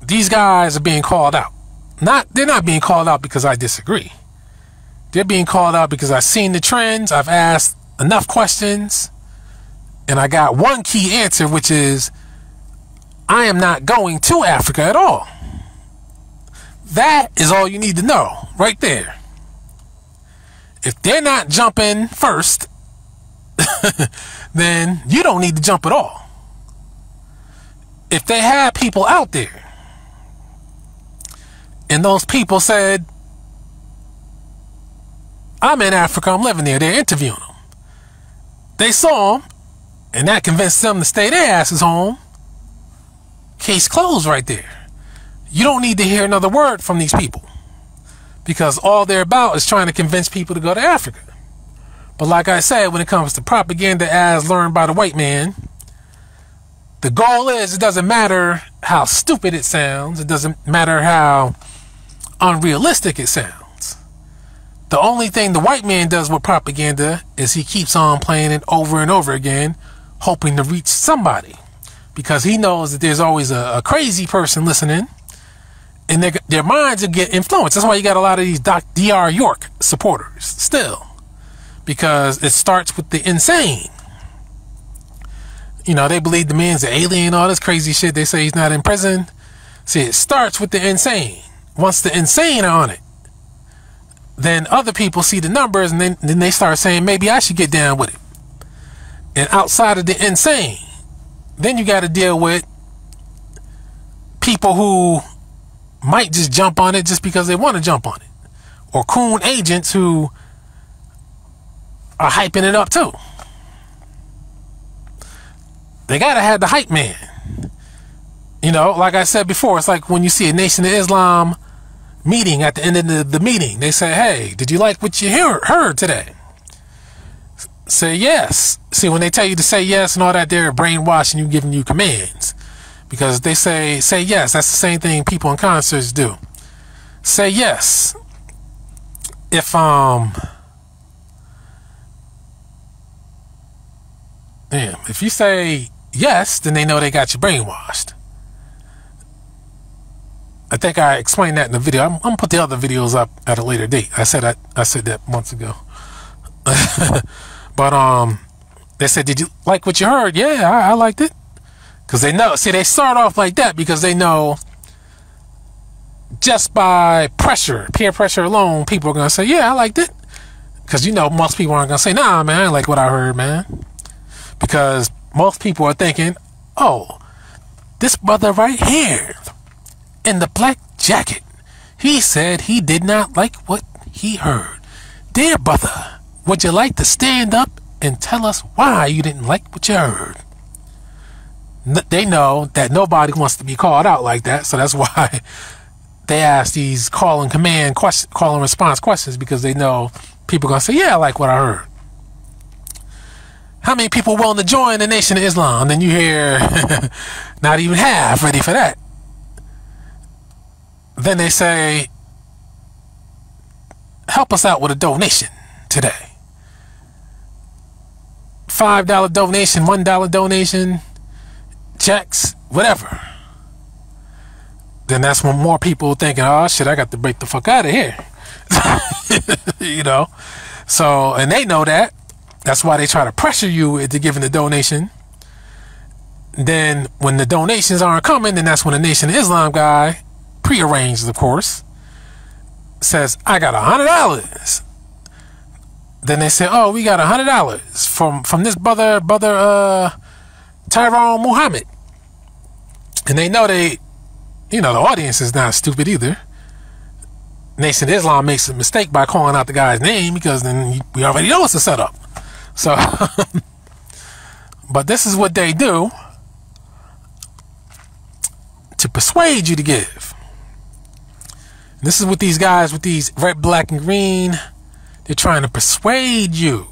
these guys are being called out. They're not being called out because I disagree. They're being called out because I've seen the trends. I've asked enough questions, and I got one key answer, which is I am not going to Africa at all. That is all you need to know right there. If they're not jumping first, then you don't need to jump at all. If they had people out there and those people said, I'm in Africa, I'm living there, they're interviewing them, they saw them, and that convinced them to stay their asses home, case closed right there. You don't need to hear another word from these people, because all they're about is trying to convince people to go to Africa. But like I said, when it comes to propaganda as learned by the white man, the goal is, it doesn't matter how stupid it sounds, it doesn't matter how unrealistic it sounds. The only thing the white man does with propaganda is he keeps on playing it over and over again, hoping to reach somebody, because he knows that there's always a crazy person listening, and their minds will get influenced. That's why you got a lot of these Dr. York supporters still, because it starts with the insane. You know, they believe the man's an alien, all this crazy shit. They say he's not in prison. See, it starts with the insane. Once the insane are on it, then other people see the numbers, and then they start saying, maybe I should get down with it. And outside of the insane, then you got to deal with people who might just jump on it just because they want to jump on it, or coon agents who are hyping it up too. They gotta have the hype man. You know, like I said before, it's like when you see a Nation of Islam meeting, at the end of the meeting, they say, hey, did you like what you heard today? Say yes. See, when they tell you to say yes and all that, they're brainwashing you, giving you commands. Because they say yes. That's the same thing people in concerts do. Say yes. If, damn, if you say yes, then they know they got you brainwashed. I think I explained that in the video. I'm gonna put the other videos up at a later date. I said that months ago. But they said, did you like what you heard? Yeah, I liked it. Because they know, see, they start off like that because they know just by pressure, peer pressure alone, people are gonna say, yeah, I liked it. Because you know most people aren't gonna say, nah, man, I didn't like what I heard, man. Because most people are thinking, oh, this brother right here in the black jacket, he said he did not like what he heard. Dear brother, would you like to stand up and tell us why you didn't like what you heard? They know that nobody wants to be called out like that, so that's why they ask these call and command questions, call and response questions, because they know people are going to say, yeah, I like what I heard. How many people willing to join the Nation of Islam? Then you hear not even half ready for that. Then they say, help us out with a donation today. $5 donation, $1 donation, checks, whatever. Then that's when more people thinking, oh shit, I got to break the fuck out of here. You know? So, and they know that. That's why they try to pressure you into giving the donation. Then when the donations aren't coming, then that's when the Nation of Islam guy, prearranged of course, says, I got $100. Then they say, oh, we got $100 from this brother Tyrone Muhammad. And they know the audience is not stupid either. Nation of Islam makes a mistake by calling out the guy's name, because then we already know it's a setup. So, but this is what they do to persuade you to give. And this is what these guys with these red, black, and green, they're trying to persuade you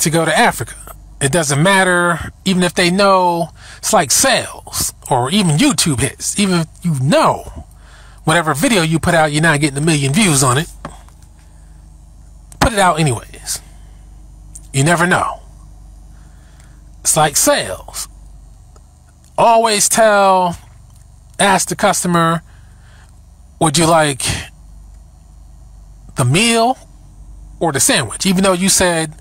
to go to Africa. It doesn't matter, even if they know it's like sales or even YouTube hits, even if you know whatever video you put out, you're not getting 1 million views on it. Put it out anyways. You never know. It's like sales. Always ask the customer, would you like the meal or the sandwich? Even though you said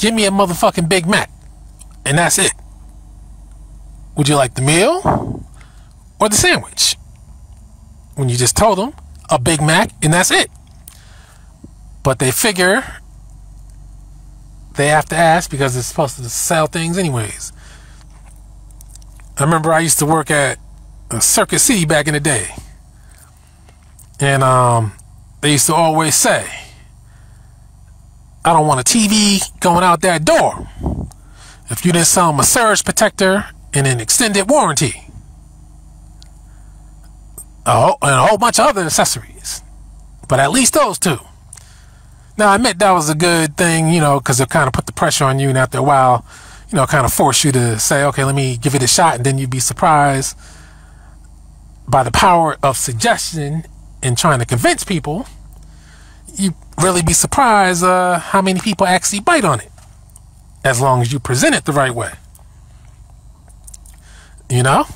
Give me a motherfucking Big Mac, and that's it. Would you like the meal or the sandwich? When you just told them a Big Mac and that's it. But they figure they have to ask because it's supposed to sell things anyways. I remember I used to work at Circuit City back in the day. And they used to always say, I don't want a TV going out that door if you didn't sell them a surge protector and an extended warranty. And a whole bunch of other accessories. But at least those two. Now, I admit that was a good thing, you know, because it kind of put the pressure on you, and after a while, you know, kind of force you to say, okay, let me give it a shot, and then you'd be surprised by the power of suggestion and trying to convince people. You'd really be surprised how many people actually bite on it, as long as you present it the right way. You know,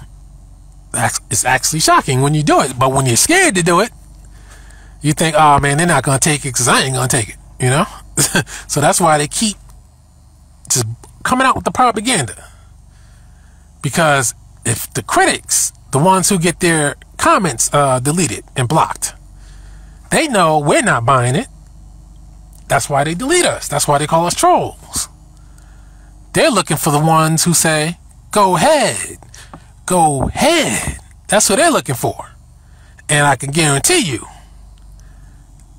it's actually shocking when you do it, but when you're scared to do it, you think, oh man, they're not going to take it because I ain't going to take it, you know? So that's why they keep just coming out with the propaganda. Because if the critics, the ones who get their comments deleted and blocked, they know we're not buying it. That's why they delete us. That's why they call us trolls. They're looking for the ones who say, go ahead, go ahead. That's what they're looking for. And I can guarantee you,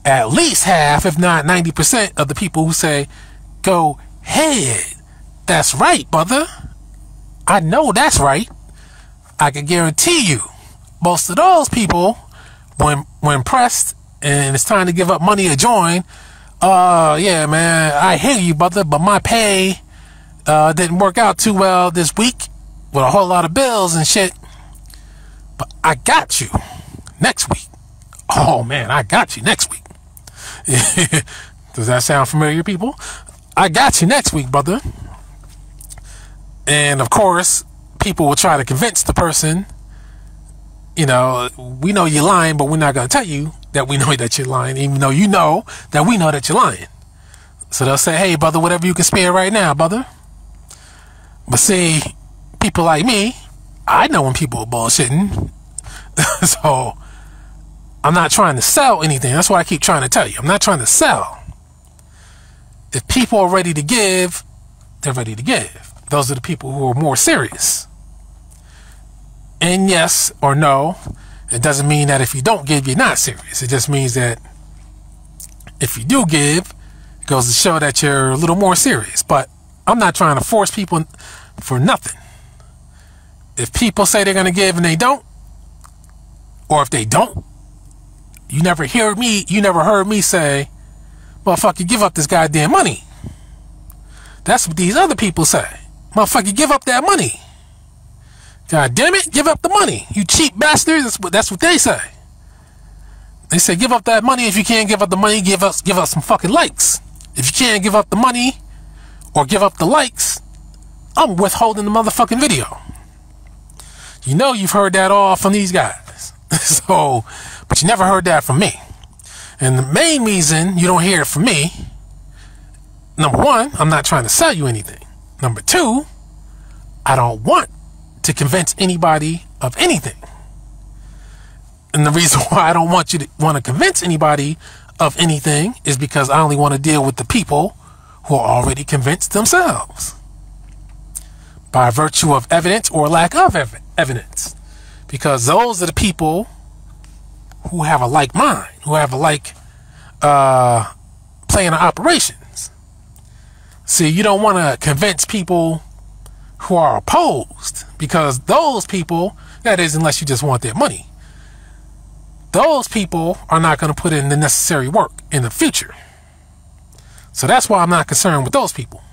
at least half, if not 90% of the people who say, go ahead. That's right, brother. I know that's right. I can guarantee you, most of those people, when pressed and it's time to give up money or join, yeah, man, I hear you, brother, but my pay didn't work out too well this week with a whole lot of bills and shit. But I got you next week. Oh, man, I got you next week. Does that sound familiar, people? I got you next week, brother. And of course, people will try to convince the person, you know, we know you're lying, but we're not going to tell you that we know that you're lying, even though you know that we know that you're lying. So they'll say, hey, brother, whatever you can spare right now, brother. But see, people like me, I know when people are bullshitting. So I'm not trying to sell anything. That's what I keep trying to tell you. I'm not trying to sell. If people are ready to give, they're ready to give. Those are the people who are more serious. And yes or no, it doesn't mean that if you don't give, you're not serious. It just means that if you do give, it goes to show that you're a little more serious. But I'm not trying to force people for nothing. If people say they're going to give and they don't, or if they don't, you never heard me say, motherfucker, give up this goddamn money. That's what these other people say. Motherfucker, give up that money. God damn it, give up the money, you cheap bastards. That's what they say. They say, give up that money. If you can't give up the money, give us some fucking likes. If you can't give up the money or give up the likes, I'm withholding the motherfucking video. You know you've heard that all from these guys. So, but you never heard that from me. And the main reason you don't hear it from me, number one, I'm not trying to sell you anything. Number two, I don't want to convince anybody of anything. And the reason why I don't want you to want to convince anybody of anything is because I only want to deal with the people who are already convinced themselves by virtue of evidence or lack of evidence. Because those are the people who have a like mind, who have a like plan of operations. See, you don't want to convince people who are opposed, because those people, that is, unless you just want their money, those people are not going to put in the necessary work in the future. So that's why I'm not concerned with those people.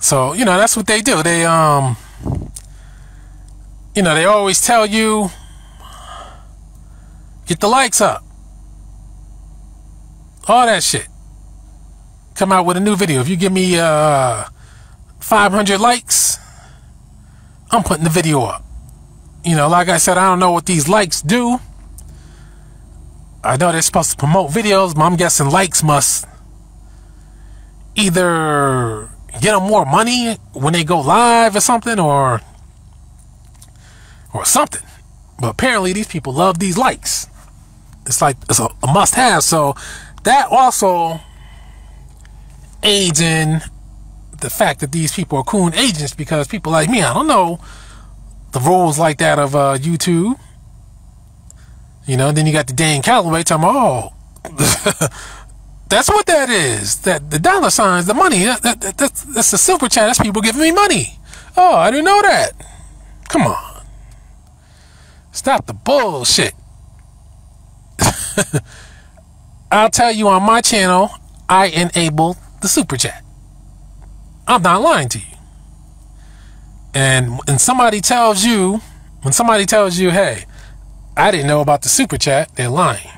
So, you know, that's what they do. They, you know, they always tell you, get the likes up, all that shit. Come out with a new video. If you give me 500 likes, I'm putting the video up. You know, like I said, I don't know what these likes do. I know they're supposed to promote videos, but I'm guessing likes must either get them more money when they go live or something, or something. But apparently these people love these likes. It's like it's a must have. So that also aids in the fact that these people are coon agents, because people like me, I don't know the rules like that of YouTube. You know, then you got the Dane Calloway talking about, oh, that's what that is. That the dollar signs, the money. That's the silver chat. That's people giving me money. Oh, I didn't know that. Come on, stop the bullshit. I'll tell you on my channel, I enable the super chat. I'm not lying to you. And somebody tells you, when somebody tells you, hey, I didn't know about the super chat, they're lying.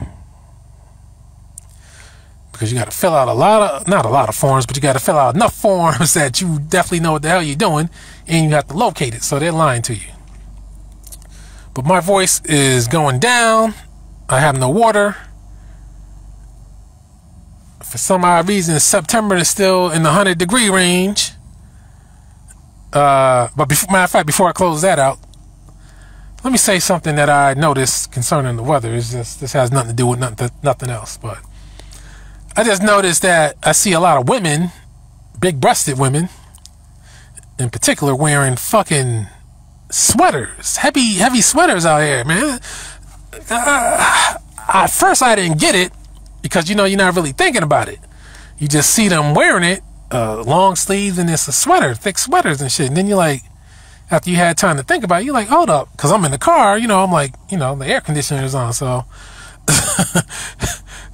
Because you got to fill out a lot of, not a lot of forms, but you got to fill out enough forms that you definitely know what the hell you're doing, and you have to locate it. So they're lying to you. But my voice is going down. I have no water. For some odd reason, September is still in the 100-degree range. But matter of fact, before I close that out, let me say something that I noticed concerning the weather. It's just, this has nothing to do with nothing else. But I just noticed that I see a lot of women, big-breasted women in particular, wearing fucking sweaters, heavy sweaters out here, man. At first I didn't get it, because you know, you're not really thinking about it. You just see them wearing it, long sleeves, and it's a sweater, thick sweaters and shit. And then you're like, after you had time to think about it, you're like, hold up, because I'm in the car, you know, I'm like, you know, the air conditioner is on, so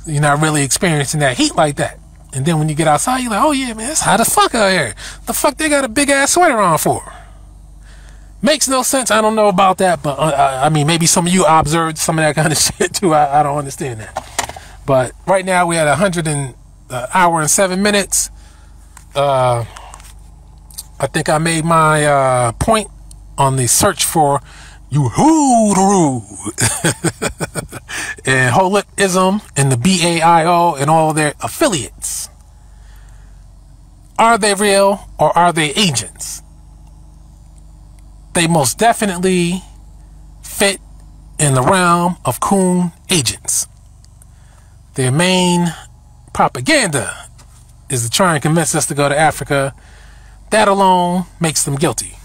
you're not really experiencing that heat like that. And then when you get outside, you're like, oh yeah, man, it's hot as fuck out here. The fuck they got a big ass sweater on for? Makes no sense. I don't know about that, but I mean, maybe some of you observed some of that kind of shit too. I don't understand that. But right now we had 1 hour and 7 minutes. I think I made my point on the search for Yuhudaroo and Holipism and the BAIO and all their affiliates. Are they real or are they agents? They most definitely fit in the realm of coon agents. Their main propaganda is to try and convince us to go to Africa. That alone makes them guilty.